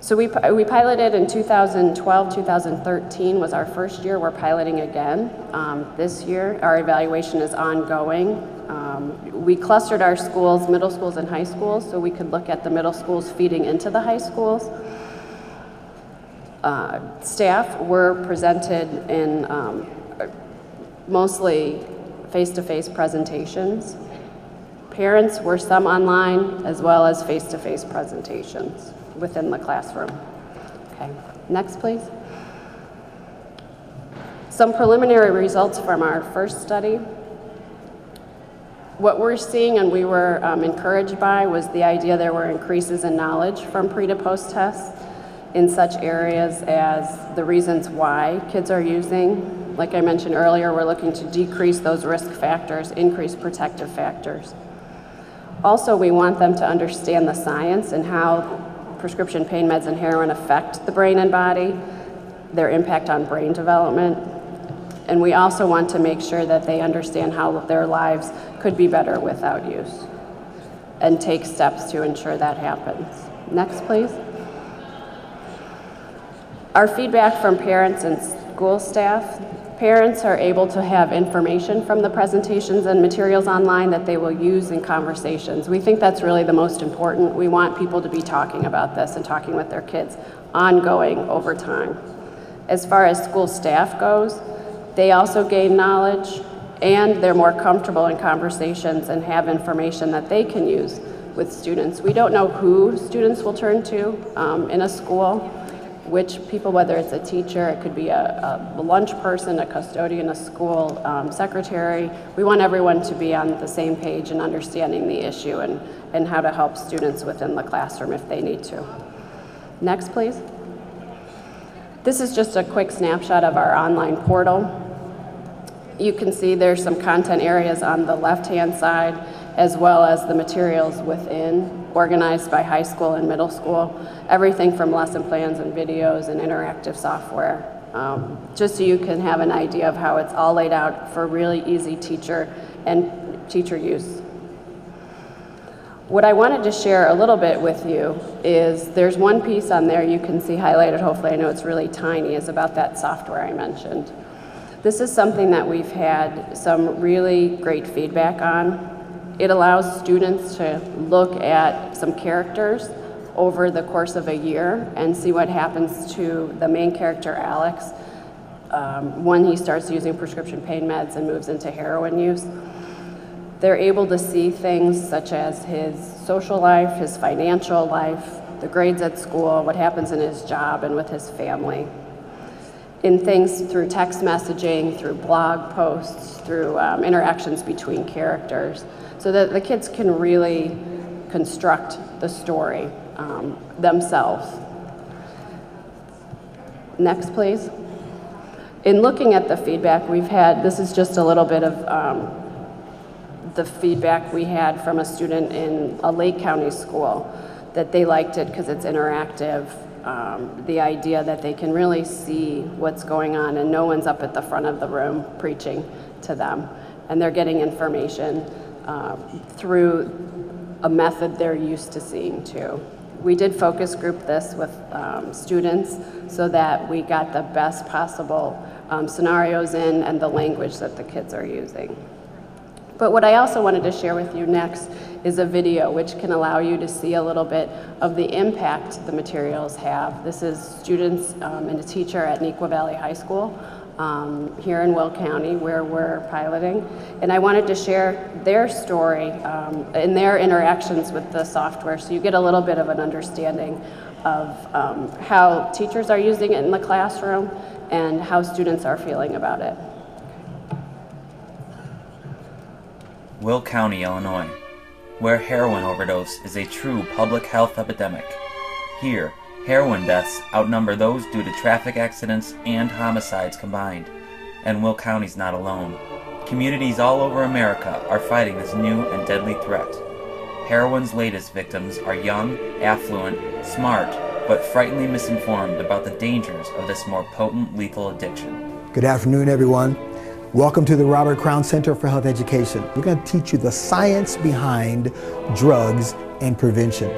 So we, we piloted in two thousand twelve, two thousand thirteen was our first year. We're piloting again um, this year. Our evaluation is ongoing. Um, we clustered our schools, middle schools and high schools, so we could look at the middle schools feeding into the high schools. Uh, staff were presented in um, mostly face-to-face presentations. Parents were some online as well as face-to-face presentations within the classroom. Okay, next please. Some preliminary results from our first study. What we're seeing and we were um, encouraged by was the idea there were increases in knowledge from pre to post tests in such areas as the reasons why kids are using. Like I mentioned earlier, we're looking to decrease those risk factors, increase protective factors. Also, we want them to understand the science and how prescription pain meds and heroin affect the brain and body, their impact on brain development, and we also want to make sure that they understand how their lives could be better without use and take steps to ensure that happens. Next, please. Our feedback from parents and school staff. Parents are able to have information from the presentations and materials online that they will use in conversations. We think that's really the most important. We want people to be talking about this and talking with their kids ongoing over time. As far as school staff goes, they also gain knowledge and they're more comfortable in conversations and have information that they can use with students. We don't know who students will turn to um, in a school. Which people, whether it's a teacher, it could be a, a lunch person, a custodian, a school um, secretary. We want everyone to be on the same page and understanding the issue and, and how to help students within the classroom if they need to. Next, please. This is just a quick snapshot of our online portal. You can see there's some content areas on the left-hand side as well as the materials within, organized by high school and middle school, everything from lesson plans and videos and interactive software, um, just so you can have an idea of how it's all laid out for really easy teacher and teacher use. What I wanted to share a little bit with you is there's one piece on there you can see highlighted, hopefully I know it's really tiny, is about that software I mentioned. This is something that we've had some really great feedback on. It allows students to look at some characters over the course of a year and see what happens to the main character, Alex, um, when he starts using prescription pain meds and moves into heroin use. They're able to see things such as his social life, his financial life, the grades at school, what happens in his job and with his family. In things through text messaging, through blog posts, through um, interactions between characters, so that the kids can really construct the story um, themselves. Next, please. In looking at the feedback we've had, this is just a little bit of um, the feedback we had from a student in a Lake County school, that they liked it because it's interactive. Um, the idea that they can really see what's going on and no one's up at the front of the room preaching to them. And they're getting information uh, through a method they're used to seeing too. We did focus group this with um, students so that we got the best possible um, scenarios in and the language that the kids are using. But what I also wanted to share with you next is a video which can allow you to see a little bit of the impact the materials have. This is students um, and a teacher at Nequa Valley High School um, here in Will County where we're piloting. And I wanted to share their story um, and their interactions with the software so you get a little bit of an understanding of um, how teachers are using it in the classroom and how students are feeling about it. Will County, Illinois, where heroin overdose is a true public health epidemic. Here, heroin deaths outnumber those due to traffic accidents and homicides combined. And Will County's not alone. Communities all over America are fighting this new and deadly threat. Heroin's latest victims are young, affluent, smart, but frighteningly misinformed about the dangers of this more potent lethal addiction. Good afternoon, everyone. Welcome to the Robert Crown Center for Health Education. We're going to teach you the science behind drugs and prevention.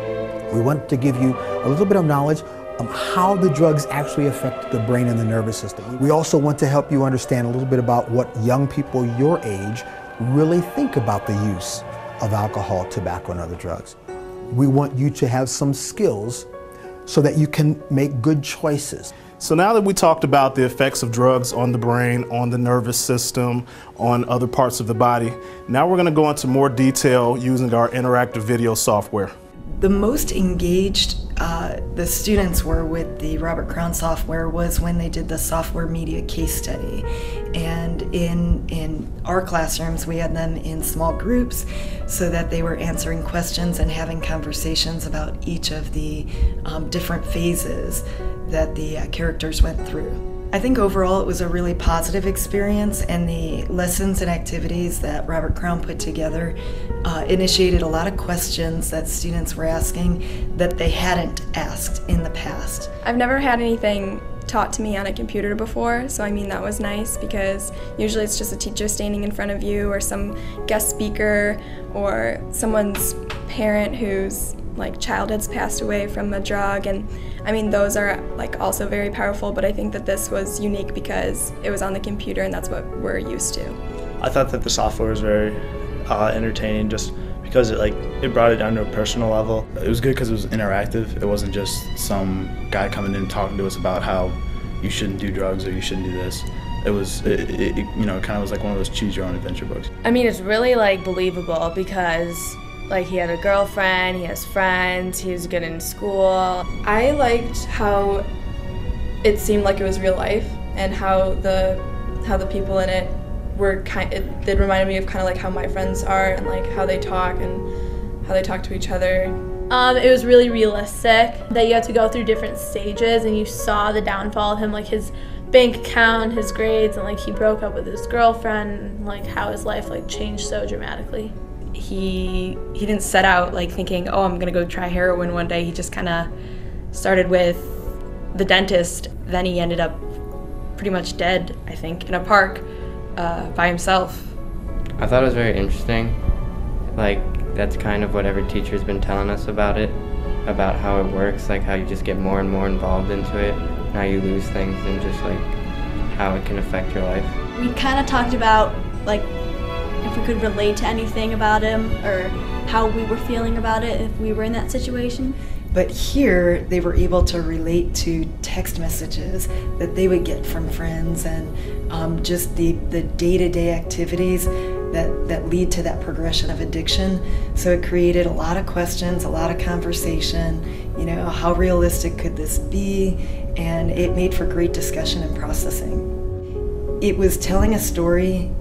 We want to give you a little bit of knowledge on how the drugs actually affect the brain and the nervous system. We also want to help you understand a little bit about what young people your age really think about the use of alcohol, tobacco, and other drugs. We want you to have some skills so that you can make good choices. So now that we talked about the effects of drugs on the brain, on the nervous system, on other parts of the body, now we're going to go into more detail using our interactive video software. The most engaged uh, the students were with the Robert Crown software was when they did the software media case study. And in, in our classrooms, we had them in small groups so that they were answering questions and having conversations about each of the um, different phases that the uh, characters went through. I think overall it was a really positive experience, and the lessons and activities that Robert Crown put together uh, initiated a lot of questions that students were asking that they hadn't asked in the past. I've never had anything taught to me on a computer before, so I mean that was nice, because usually it's just a teacher standing in front of you or some guest speaker or someone's parent who's like child has passed away from a drug, and I mean those are like also very powerful, but I think that this was unique because it was on the computer and that's what we're used to. I thought that the software was very uh, entertaining, just because it like it brought it down to a personal level. It was good because it was interactive. It wasn't just some guy coming in talking to us about how you shouldn't do drugs or you shouldn't do this. It was, it, it, you know, it kind of was like one of those choose your own adventure books. I mean, it's really like believable because like he had a girlfriend, he has friends, he was good in school. I liked how it seemed like it was real life, and how the how the people in it were kind. It, it reminded me of kind of like how my friends are, and like how they talk and how they talk to each other. Um, it was really realistic that you had to go through different stages, and you saw the downfall of him, like his bank account, his grades, and like he broke up with his girlfriend, and like how his life like changed so dramatically. He he didn't set out like thinking, oh, I'm gonna go try heroin one day. He just kind of started with the dentist. Then he ended up pretty much dead, I think, in a park uh, by himself. I thought it was very interesting. Like, that's kind of what every teacher's been telling us about it, about how it works, like how you just get more and more involved into it, and how you lose things, and just like how it can affect your life. We kind of talked about like if we could relate to anything about him or how we were feeling about it if we were in that situation. But here they were able to relate to text messages that they would get from friends, and um, just the, the day-to-day activities that, that lead to that progression of addiction. So it created a lot of questions, a lot of conversation, you know, how realistic could this be? And it made for great discussion and processing. It was telling a story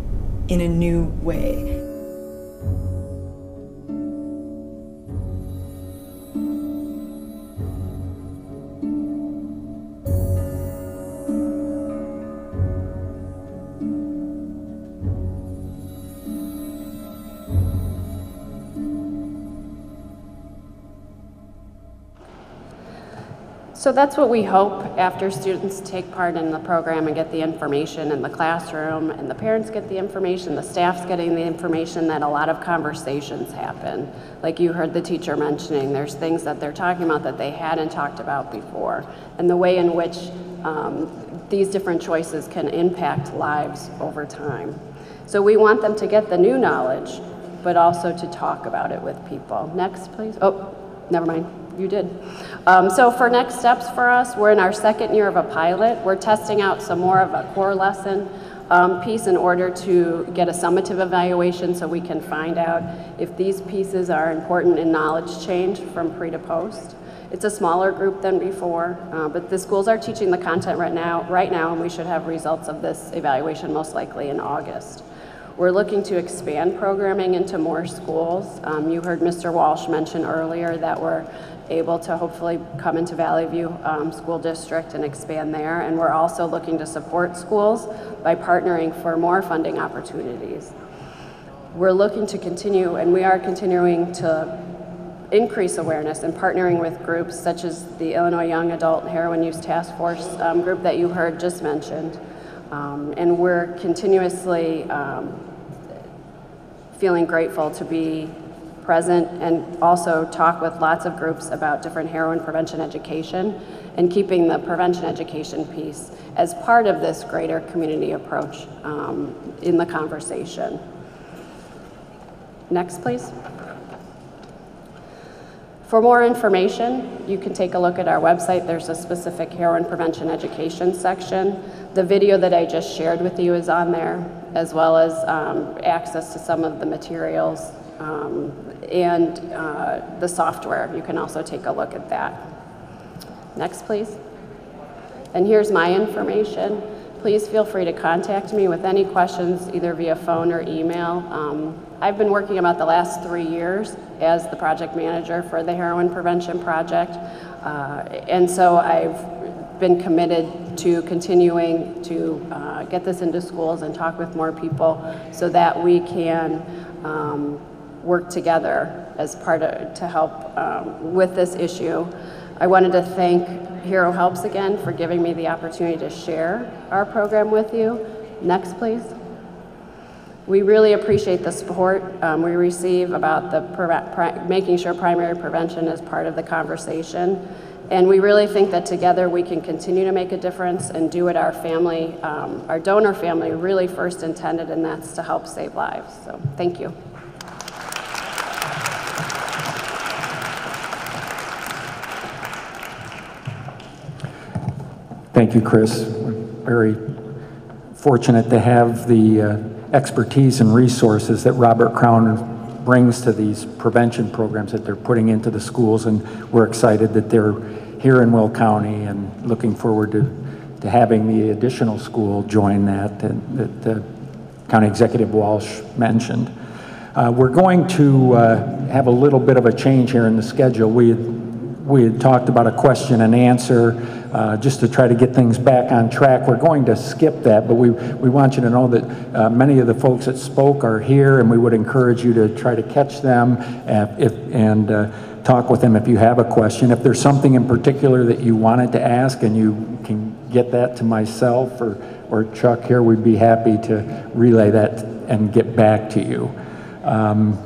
in a new way. So that's what we hope after students take part in the program and get the information in the classroom, and the parents get the information, the staff's getting the information, that a lot of conversations happen. Like you heard the teacher mentioning, there's things that they're talking about that they hadn't talked about before, and the way in which um, these different choices can impact lives over time. So we want them to get the new knowledge, but also to talk about it with people. Next, please. Oh, never mind. You did. Um, so for next steps for us, we're in our second year of a pilot. We're testing out some more of a core lesson um, piece in order to get a summative evaluation so we can find out if these pieces are important in knowledge change from pre to post. It's a smaller group than before, uh, but the schools are teaching the content right now, right now, and we should have results of this evaluation most likely in August. We're looking to expand programming into more schools. Um, you heard Mister Walsh mention earlier that we're able to hopefully come into Valley View um, School District and expand there. And we're also looking to support schools by partnering for more funding opportunities. We're looking to continue, and we are continuing to increase awareness and partnering with groups such as the Illinois Young Adult Heroin Use Task Force um, group that you heard just mentioned. Um, and we're continuously um, feeling grateful to be present and also talk with lots of groups about different heroin prevention education and keeping the prevention education piece as part of this greater community approach um, in the conversation. Next, please. For more information, you can take a look at our website. There's a specific heroin prevention education section. The video that I just shared with you is on there, as well as um, access to some of the materials um, and uh, the software. You can also take a look at that. Next, please. And here's my information. Please feel free to contact me with any questions, either via phone or email. Um, I've been working about the last three years as the project manager for the Heroin Prevention Project, uh, and so I've been committed to continuing to uh, get this into schools and talk with more people so that we can um, work together as part of, to help um, with this issue. I wanted to thank Hero Helps again for giving me the opportunity to share our program with you. Next, please. We really appreciate the support um, we receive about the pre making sure primary prevention is part of the conversation. And we really think that together we can continue to make a difference and do what our family, um, our donor family really first intended, and that's to help save lives. So thank you. Thank you, Chris. We're very fortunate to have the uh, expertise and resources that Robert Crown brings to these prevention programs that they're putting into the schools, and we're excited that they're here in Will County and looking forward to, to having the additional school join that that, that uh, County Executive Walsh mentioned. Uh, we're going to uh, have a little bit of a change here in the schedule. We We had talked about a question and answer uh, just to try to get things back on track. We're going to skip that, but we, we want you to know that uh, many of the folks that spoke are here, and we would encourage you to try to catch them at, if, and uh, talk with them if you have a question. If there's something in particular that you wanted to ask and you can get that to myself or, or Chuck here, we'd be happy to relay that and get back to you. Um,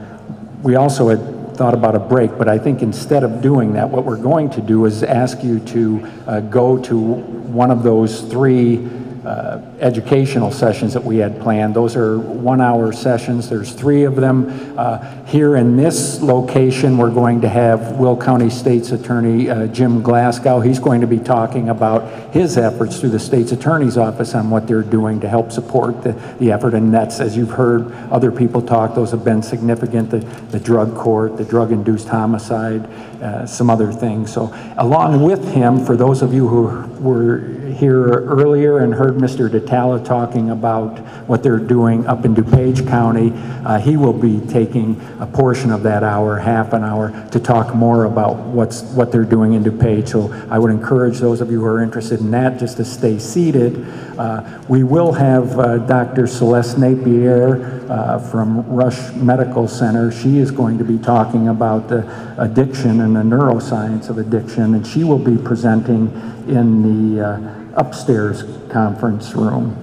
we also had thought about a break, but I think instead of doing that, what we're going to do is ask you to uh, go to one of those three uh, educational sessions that we had planned. Those are one-hour sessions. There's three of them. Uh, here in this location, we're going to have Will County State's Attorney uh, Jim Glasgow. He's going to be talking about his efforts through the State's Attorney's Office on what they're doing to help support the, the effort. And that's, as you've heard other people talk, those have been significant, the, the drug court, the drug-induced homicide, uh, some other things. So along with him, for those of you who were here earlier and heard Mister DeTala talking about what they're doing up in DuPage County, uh, he will be taking a portion of that hour, half an hour, to talk more about what's what they're doing in DuPage. So I would encourage those of you who are interested in that just to stay seated. Uh, we will have uh, Doctor Celeste Napier uh, from Rush Medical Center. She is going to be talking about the addiction and the neuroscience of addiction, and she will be presenting in the uh, upstairs conference room.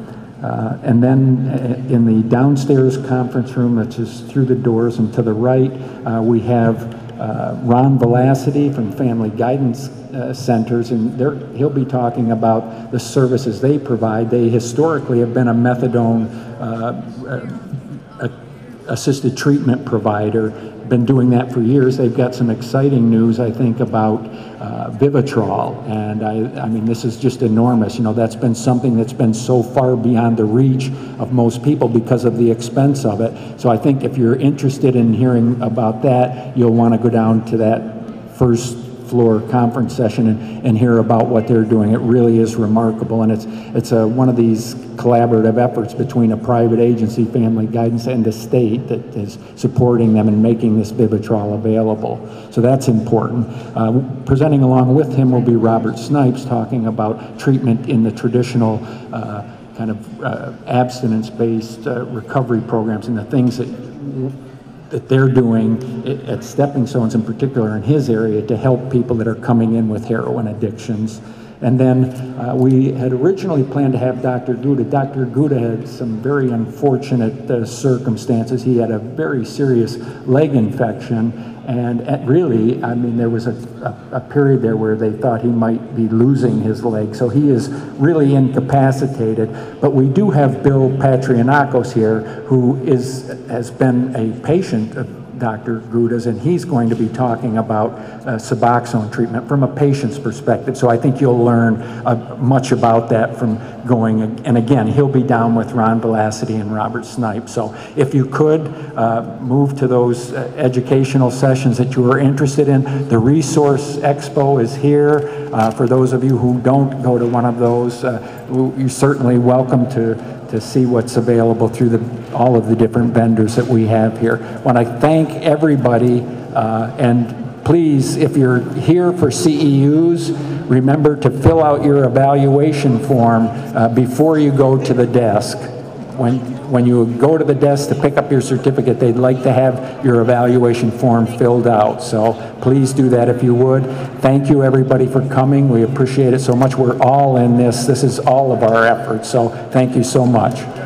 Uh, and then in the downstairs conference room, that's just through the doors and to the right, uh, we have uh, Ron Velacity from Family Guidance uh, Centers, and he'll be talking about the services they provide. They historically have been a methadone uh, a, assisted treatment provider, been doing that for years. They've got some exciting news, I think, about uh, Vivitrol, and I, I mean, this is just enormous. You know, that's been something that's been so far beyond the reach of most people because of the expense of it. So I think if you're interested in hearing about that, you'll want to go down to that first floor conference session and, and hear about what they're doing. It really is remarkable, and it's it's a, one of these collaborative efforts between a private agency, Family Guidance, and the state that is supporting them and making this Vivitrol available. So that's important. Uh, presenting along with him will be Robert Snipes, talking about treatment in the traditional uh, kind of uh, abstinence-based uh, recovery programs and the things that that they're doing at Stepping Stones, in particular in his area, to help people that are coming in with heroin addictions. And then uh, we had originally planned to have Doctor Guda. Doctor Guda had some very unfortunate uh, circumstances. He had a very serious leg infection, and at really, I mean, there was a, a, a period there where they thought he might be losing his leg, so he is really incapacitated. But we do have Bill Patrianakos here, who is has been a patient of Doctor Guda's, and he's going to be talking about uh, Suboxone treatment from a patient's perspective. So I think you'll learn uh, much about that from going, and again, he'll be down with Ron Velacity and Robert Snipes. So if you could uh, move to those uh, educational sessions that you are interested in. The Resource Expo is here. Uh, for those of you who don't go to one of those, uh, you're certainly welcome to to see what's available through the, all of the different vendors that we have here. I want to thank everybody, uh, and please, if you're here for C E Us, remember to fill out your evaluation form uh, before you go to the desk. When, when you go to the desk to pick up your certificate, they'd like to have your evaluation form filled out. So please do that if you would. Thank you everybody for coming. We appreciate it so much. We're all in this. This is all of our efforts. So thank you so much.